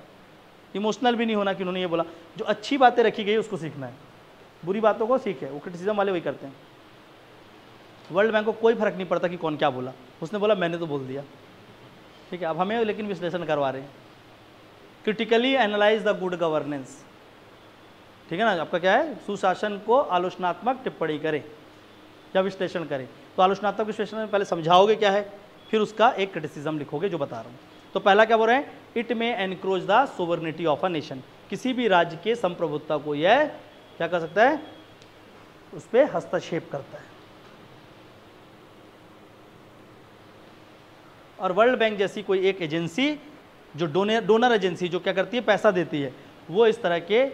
इमोशनल भी नहीं होना कि उन्होंने ये बोला। जो अच्छी बातें रखी गई उसको सीखना है, बुरी बातों को सीखे, वो क्रिटिसिज्म वाले वही करते हैं। वर्ल्ड बैंक को कोई फर्क नहीं पड़ता कि कौन क्या बोला, उसने बोला मैंने तो बोल दिया। ठीक है, अब हमें लेकिन विश्लेषण करवा रहे हैं, critically analyse the good governance. ठीक है ना, आपका क्या है, सुशासन को आलोचनात्मक टिप्पणी करें या विश्लेषण करें। तो आलोचनात्मक विश्लेषण में पहले समझाओगे क्या है, फिर उसका एक क्रिटिसिज्म लिखोगे, जो बता रहा हूँ। तो पहला क्या बोल रहे हैं, it may encroach the sovereignty of a nation, किसी भी राज्य के संप्रभुता को यह क्या कर सकता है, उस पर हस्तक्षेप करता है। और वर्ल्ड बैंक जैसी कोई एक एजेंसी जो डोनर एजेंसी जो क्या करती है, पैसा देती है, वो इस तरह के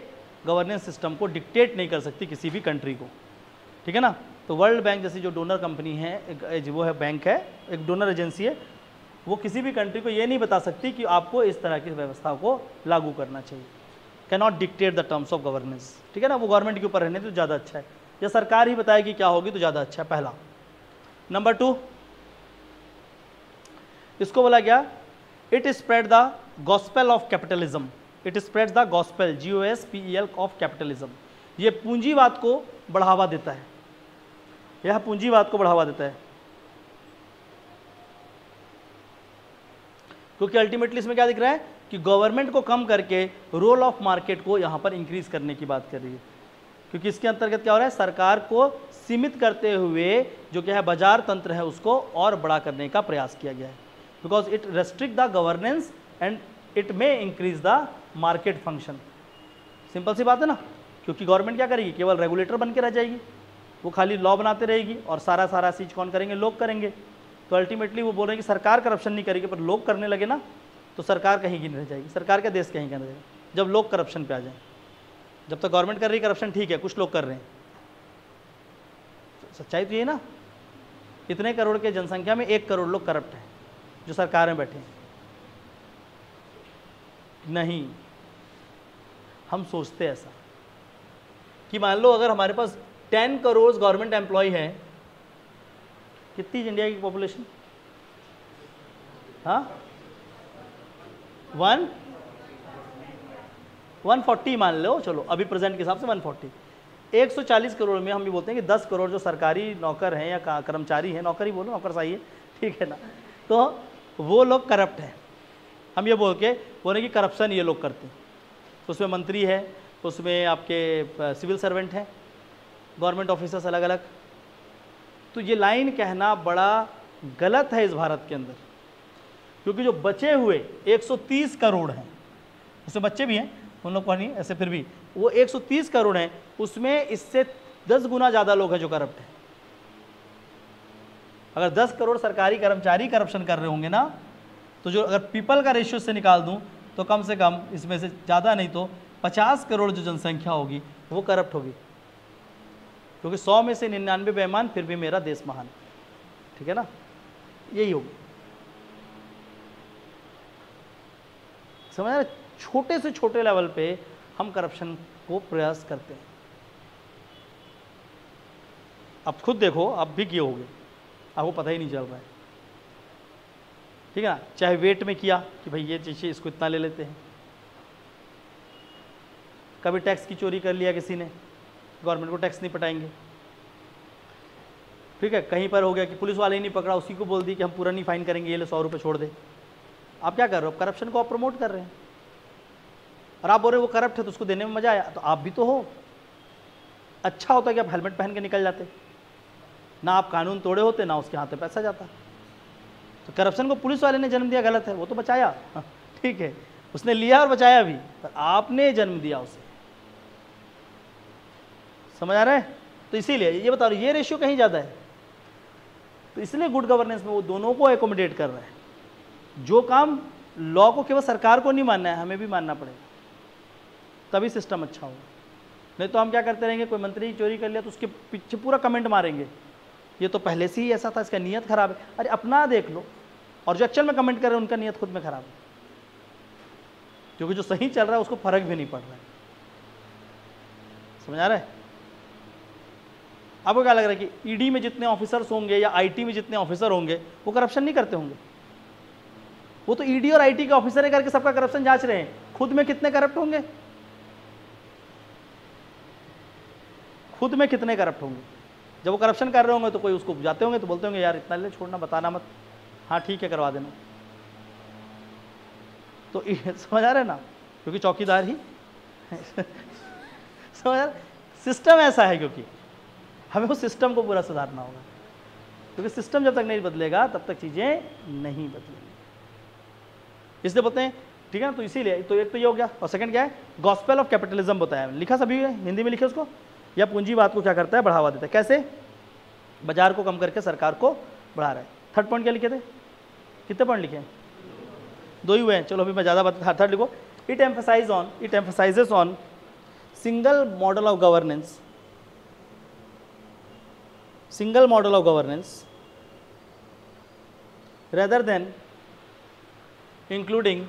गवर्नेंस सिस्टम को डिक्टेट नहीं कर सकती किसी भी कंट्री को। ठीक है ना, तो वर्ल्ड बैंक जैसी जो डोनर कंपनी है, वो है बैंक है, एक डोनर एजेंसी है, वो किसी भी कंट्री को ये नहीं बता सकती कि आपको इस तरह की व्यवस्था को लागू करना चाहिए। Can not dictate the terms of governance. ठीक है ना, वो गवर्नमेंट के ऊपर रहने तो ज़्यादा अच्छा है, या सरकार ही बताएगी क्या होगी तो ज़्यादा अच्छा है। पहला नंबर 2, इसको बोला गया it spread the gospel of capitalism. It spread the gospel, GOSPEL of capitalism. ये पूंजीवाद को बढ़ावा देता है, यह पूंजीवाद को बढ़ावा देता है, क्योंकि अल्टीमेटली इसमें क्या दिख रहा है कि गवर्नमेंट को कम करके रोल ऑफ मार्केट को यहाँ पर इंक्रीज करने की बात कर रही है। क्योंकि इसके अंतर्गत क्या हो रहा है, सरकार को सीमित करते हुए जो क्या है बाजार तंत्र है उसको और बड़ा करने का प्रयास किया गया है। Because it restrict the governance and it may increase the market function. Simple सी बात है ना, क्योंकि गवर्नमेंट क्या करेगी, केवल रेगुलेटर बन के रह जाएगी, वो खाली लॉ बनाते रहेगी और सारा चीज कौन करेंगे, लोग करेंगे। तो अल्टीमेटली वो बोल रहे हैं कि सरकार करप्शन नहीं करेगी, पर लोग करने लगे ना तो सरकार कहीं की नहीं रह जाएगी, सरकार का देश कहीं का नहीं रहेगा, जब लोग करप्शन पे आ जाएं। जब तक गवर्नमेंट कर रही है करप्शन ठीक है, कुछ लोग कर रहे हैं, सच्चाई तो ये ना, इतने करोड़ के जनसंख्या में 1 करोड़ लोग करप्ट हैं जो सरकार में बैठे हैं। नहीं, हम सोचते हैं ऐसा कि मान लो अगर हमारे पास 10 करोड़ गवर्नमेंट एम्प्लॉय हैं, कितनी इंडिया की पॉपुलेशन? हाँ 140 मान लो, चलो अभी प्रेजेंट के हिसाब से 140। 140 करोड़ में हम ये बोलते हैं कि 10 करोड़ जो सरकारी नौकर हैं या कर्मचारी हैं, नौकरी बोलो, नौकर सही है, ठीक है ना, तो वो लोग करप्ट हैं। हम ये बोल के बोले कि करप्शन ये लोग करते हैं, तो उसमें मंत्री है, उसमें आपके सिविल सर्वेंट हैं, गवर्नमेंट ऑफिसर्स अलग अलग। तो ये लाइन कहना बड़ा गलत है इस भारत के अंदर, क्योंकि जो बचे हुए 130 करोड़ हैं, उसमें बच्चे भी हैं, उन लोग को नहीं ऐसे, फिर भी वो 130 करोड़ हैं, उसमें इससे 10 गुना ज़्यादा लोग हैं जो करप्ट हैं। अगर 10 करोड़ सरकारी कर्मचारी करप्शन कर रहे होंगे ना, तो जो अगर पीपल का रेशियो से निकाल दूं तो कम से कम इसमें से ज़्यादा नहीं तो 50 करोड़ जो जनसंख्या होगी वो करप्ट होगी, क्योंकि 100 में से 99 बेईमान फिर भी मेरा देश महान, ठीक है ना, यही होगी। समझ रहे, छोटे से छोटे लेवल पे हम करप्शन को प्रयास करते हैं। अब खुद देखो, आप भी किए होंगे, आपको पता ही नहीं चल रहा है, ठीक है ना, चाहे वेट में किया कि भाई ये चीज़ इसको इतना ले लेते हैं, कभी टैक्स की चोरी कर लिया किसी ने, गवर्नमेंट को टैक्स नहीं पटाएंगे, ठीक है, कहीं पर हो गया कि पुलिस वाले ही नहीं पकड़ा, उसी को बोल दी कि हम पूरा नहीं फाइन करेंगे, ये ले 100 रुपये छोड़ दे। आप क्या कर रहे हो? करप्शन को आप प्रमोट कर रहे हैं, और आप बोल रहे हो वो करप्ट है तो उसको देने में मजा आया। तो आप भी तो हो, अच्छा होता कि आप हेलमेट पहन के निकल जाते ना, आप कानून तोड़े होते ना उसके हाथ में पैसा जाता। तो करप्शन को पुलिस वाले ने जन्म दिया गलत है, वो तो बचाया, ठीक है, उसने लिया और बचाया भी, पर आपने जन्म दिया उसे, समझ आ रहा है? तो इसीलिए ये बता रहे, ये रेशियो कहीं ज़्यादा है, तो इसलिए गुड गवर्नेंस में वो दोनों को एकोमोडेट कर रहा है। जो काम लॉ को केवल सरकार को नहीं मानना है, हमें भी मानना पड़ेगा, तभी सिस्टम अच्छा होगा। नहीं तो हम क्या करते रहेंगे, कोई मंत्री चोरी कर लिया तो उसके पीछे पूरा कमेंट मारेंगे, ये तो पहले से ही ऐसा था, इसका नीयत खराब है। अरे अपना देख लो, और जो एक्चुअल में कमेंट कर रहे हैं उनका नीयत खुद में खराब है, क्योंकि जो सही चल रहा है उसको फर्क भी नहीं पड़ रहा है, समझ आ रहा है? आपको क्या लग रहा है कि ईडी में जितने ऑफिसर्स होंगे या आईटी में जितने ऑफिसर होंगे वो करप्शन नहीं करते होंगे? वो तो ईडी और आईटी के ऑफिसर करके सबका करप्शन जांच रहे हैं, खुद में कितने करप्ट होंगे, खुद में कितने करप्ट होंगे? जब वो करप्शन कर रहे होंगे तो कोई उसको जाते होंगे तो बोलते होंगे यार इतना ले, छोड़ना, बताना मत, हाँ ठीक है, करवा देना। तो समझ आ रहा है ना, क्योंकि चौकीदार ही समझ आ रहा, सिस्टम ऐसा है, क्योंकि हमें उस सिस्टम को पूरा सुधारना होगा, क्योंकि सिस्टम जब तक नहीं बदलेगा तब तक चीज़ें नहीं बदलेंगी, इसलिए बोलते हैं, ठीक है ना। तो इसीलिए तो एक तो ये हो गया, और सेकंड क्या है, गॉस्पेल ऑफ कैपिटलिज्म बताया, लिखा सभी है, हिंदी में लिखे उसको, या पूंजीवाद को क्या करता है, बढ़ावा देता है, कैसे, बाजार को कम करके सरकार को बढ़ा रहा है। थर्ड पॉइंट क्या लिखे थे, कितने पॉइंट लिखे हैं, 2 ही हुए हैं, चलो अभी मैं ज़्यादा बता, थर्ड लिखो, it emphasises on single model of governance rather than including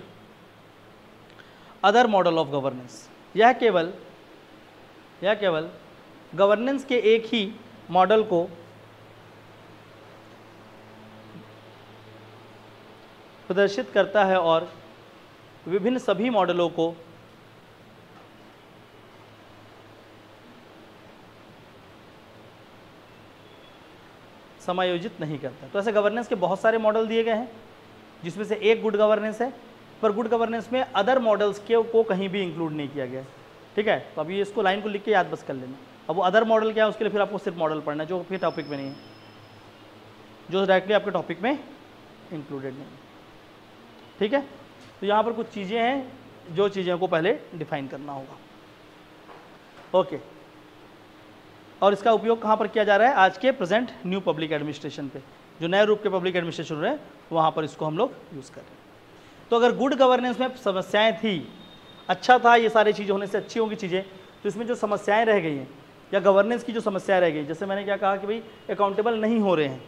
other model of governance. यह केवल गवर्नेंस के एक ही मॉडल को प्रदर्शित करता है और विभिन्न सभी मॉडलों को समायोजित नहीं करता। तो ऐसे गवर्नेंस के बहुत सारे मॉडल दिए गए हैं, जिसमें से एक गुड गवर्नेंस है, पर गुड गवर्नेंस में अदर मॉडल्स के को कहीं भी इंक्लूड नहीं किया गया है, ठीक है। तो अभी इसको लाइन को लिख के याद बस कर लेना। अब वो अदर मॉडल क्या है उसके लिए फिर आपको सिर्फ मॉडल पढ़ना है, जो फिर टॉपिक में नहीं है, जो डायरेक्टली आपके टॉपिक में इंक्लूडेड नहीं है, ठीक है। तो यहाँ पर कुछ चीज़ें हैं जो चीज़ों को पहले डिफाइन करना होगा, ओके। और इसका उपयोग कहाँ पर किया जा रहा है, आज के प्रेजेंट न्यू पब्लिक एडमिनिस्ट्रेशन पे, जो नए रूप के पब्लिक एडमिनिस्ट्रेशन हो रहे हैं वहाँ पर इसको हम लोग यूज़ कर रहे हैं। तो अगर गुड गवर्नेंस में समस्याएँ थी, अच्छा था, ये सारी चीज़ होने से अच्छी होंगी चीज़ें, तो इसमें जो समस्याएं रह गई हैं या गवर्नेंस की जो समस्याएं रह गई, जैसे मैंने क्या कहा कि भाई अकाउंटेबल नहीं हो रहे हैं,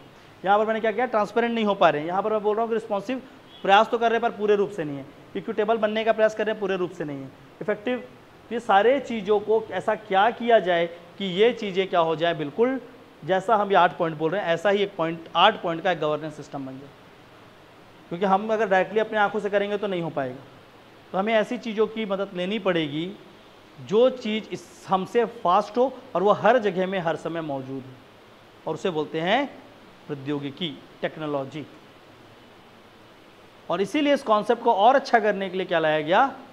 यहाँ पर मैंने क्या किया, ट्रांसपेरेंट नहीं हो पा रहे हैं, यहाँ पर मैं बोल रहा हूँ कि रिस्पॉन्सिव प्रयास तो कर रहे हैं पर पूरे रूप से नहीं है, इक्विटेबल बनने का प्रयास कर रहे हैं पूरे रूप से नहीं है, इफेक्टिव तो ये सारे चीज़ों को ऐसा क्या किया जाए कि ये चीज़ें क्या हो जाए, बिल्कुल जैसा हम ये 8 पॉइंट बोल रहे हैं ऐसा ही एक पॉइंट 8 पॉइंट का एक गवर्नेंस सिस्टम बन जाए, क्योंकि हम अगर डायरेक्टली अपनी आंखों से करेंगे तो नहीं हो पाएगा। तो हमें ऐसी चीज़ों की मदद लेनी पड़ेगी जो चीज़ इस हमसे फास्ट हो और वो हर जगह में हर समय मौजूद हो, और उसे बोलते हैं प्रौद्योगिकी, टेक्नोलॉजी। और इसीलिए इस कॉन्सेप्ट को और अच्छा करने के लिए क्या लाया गया,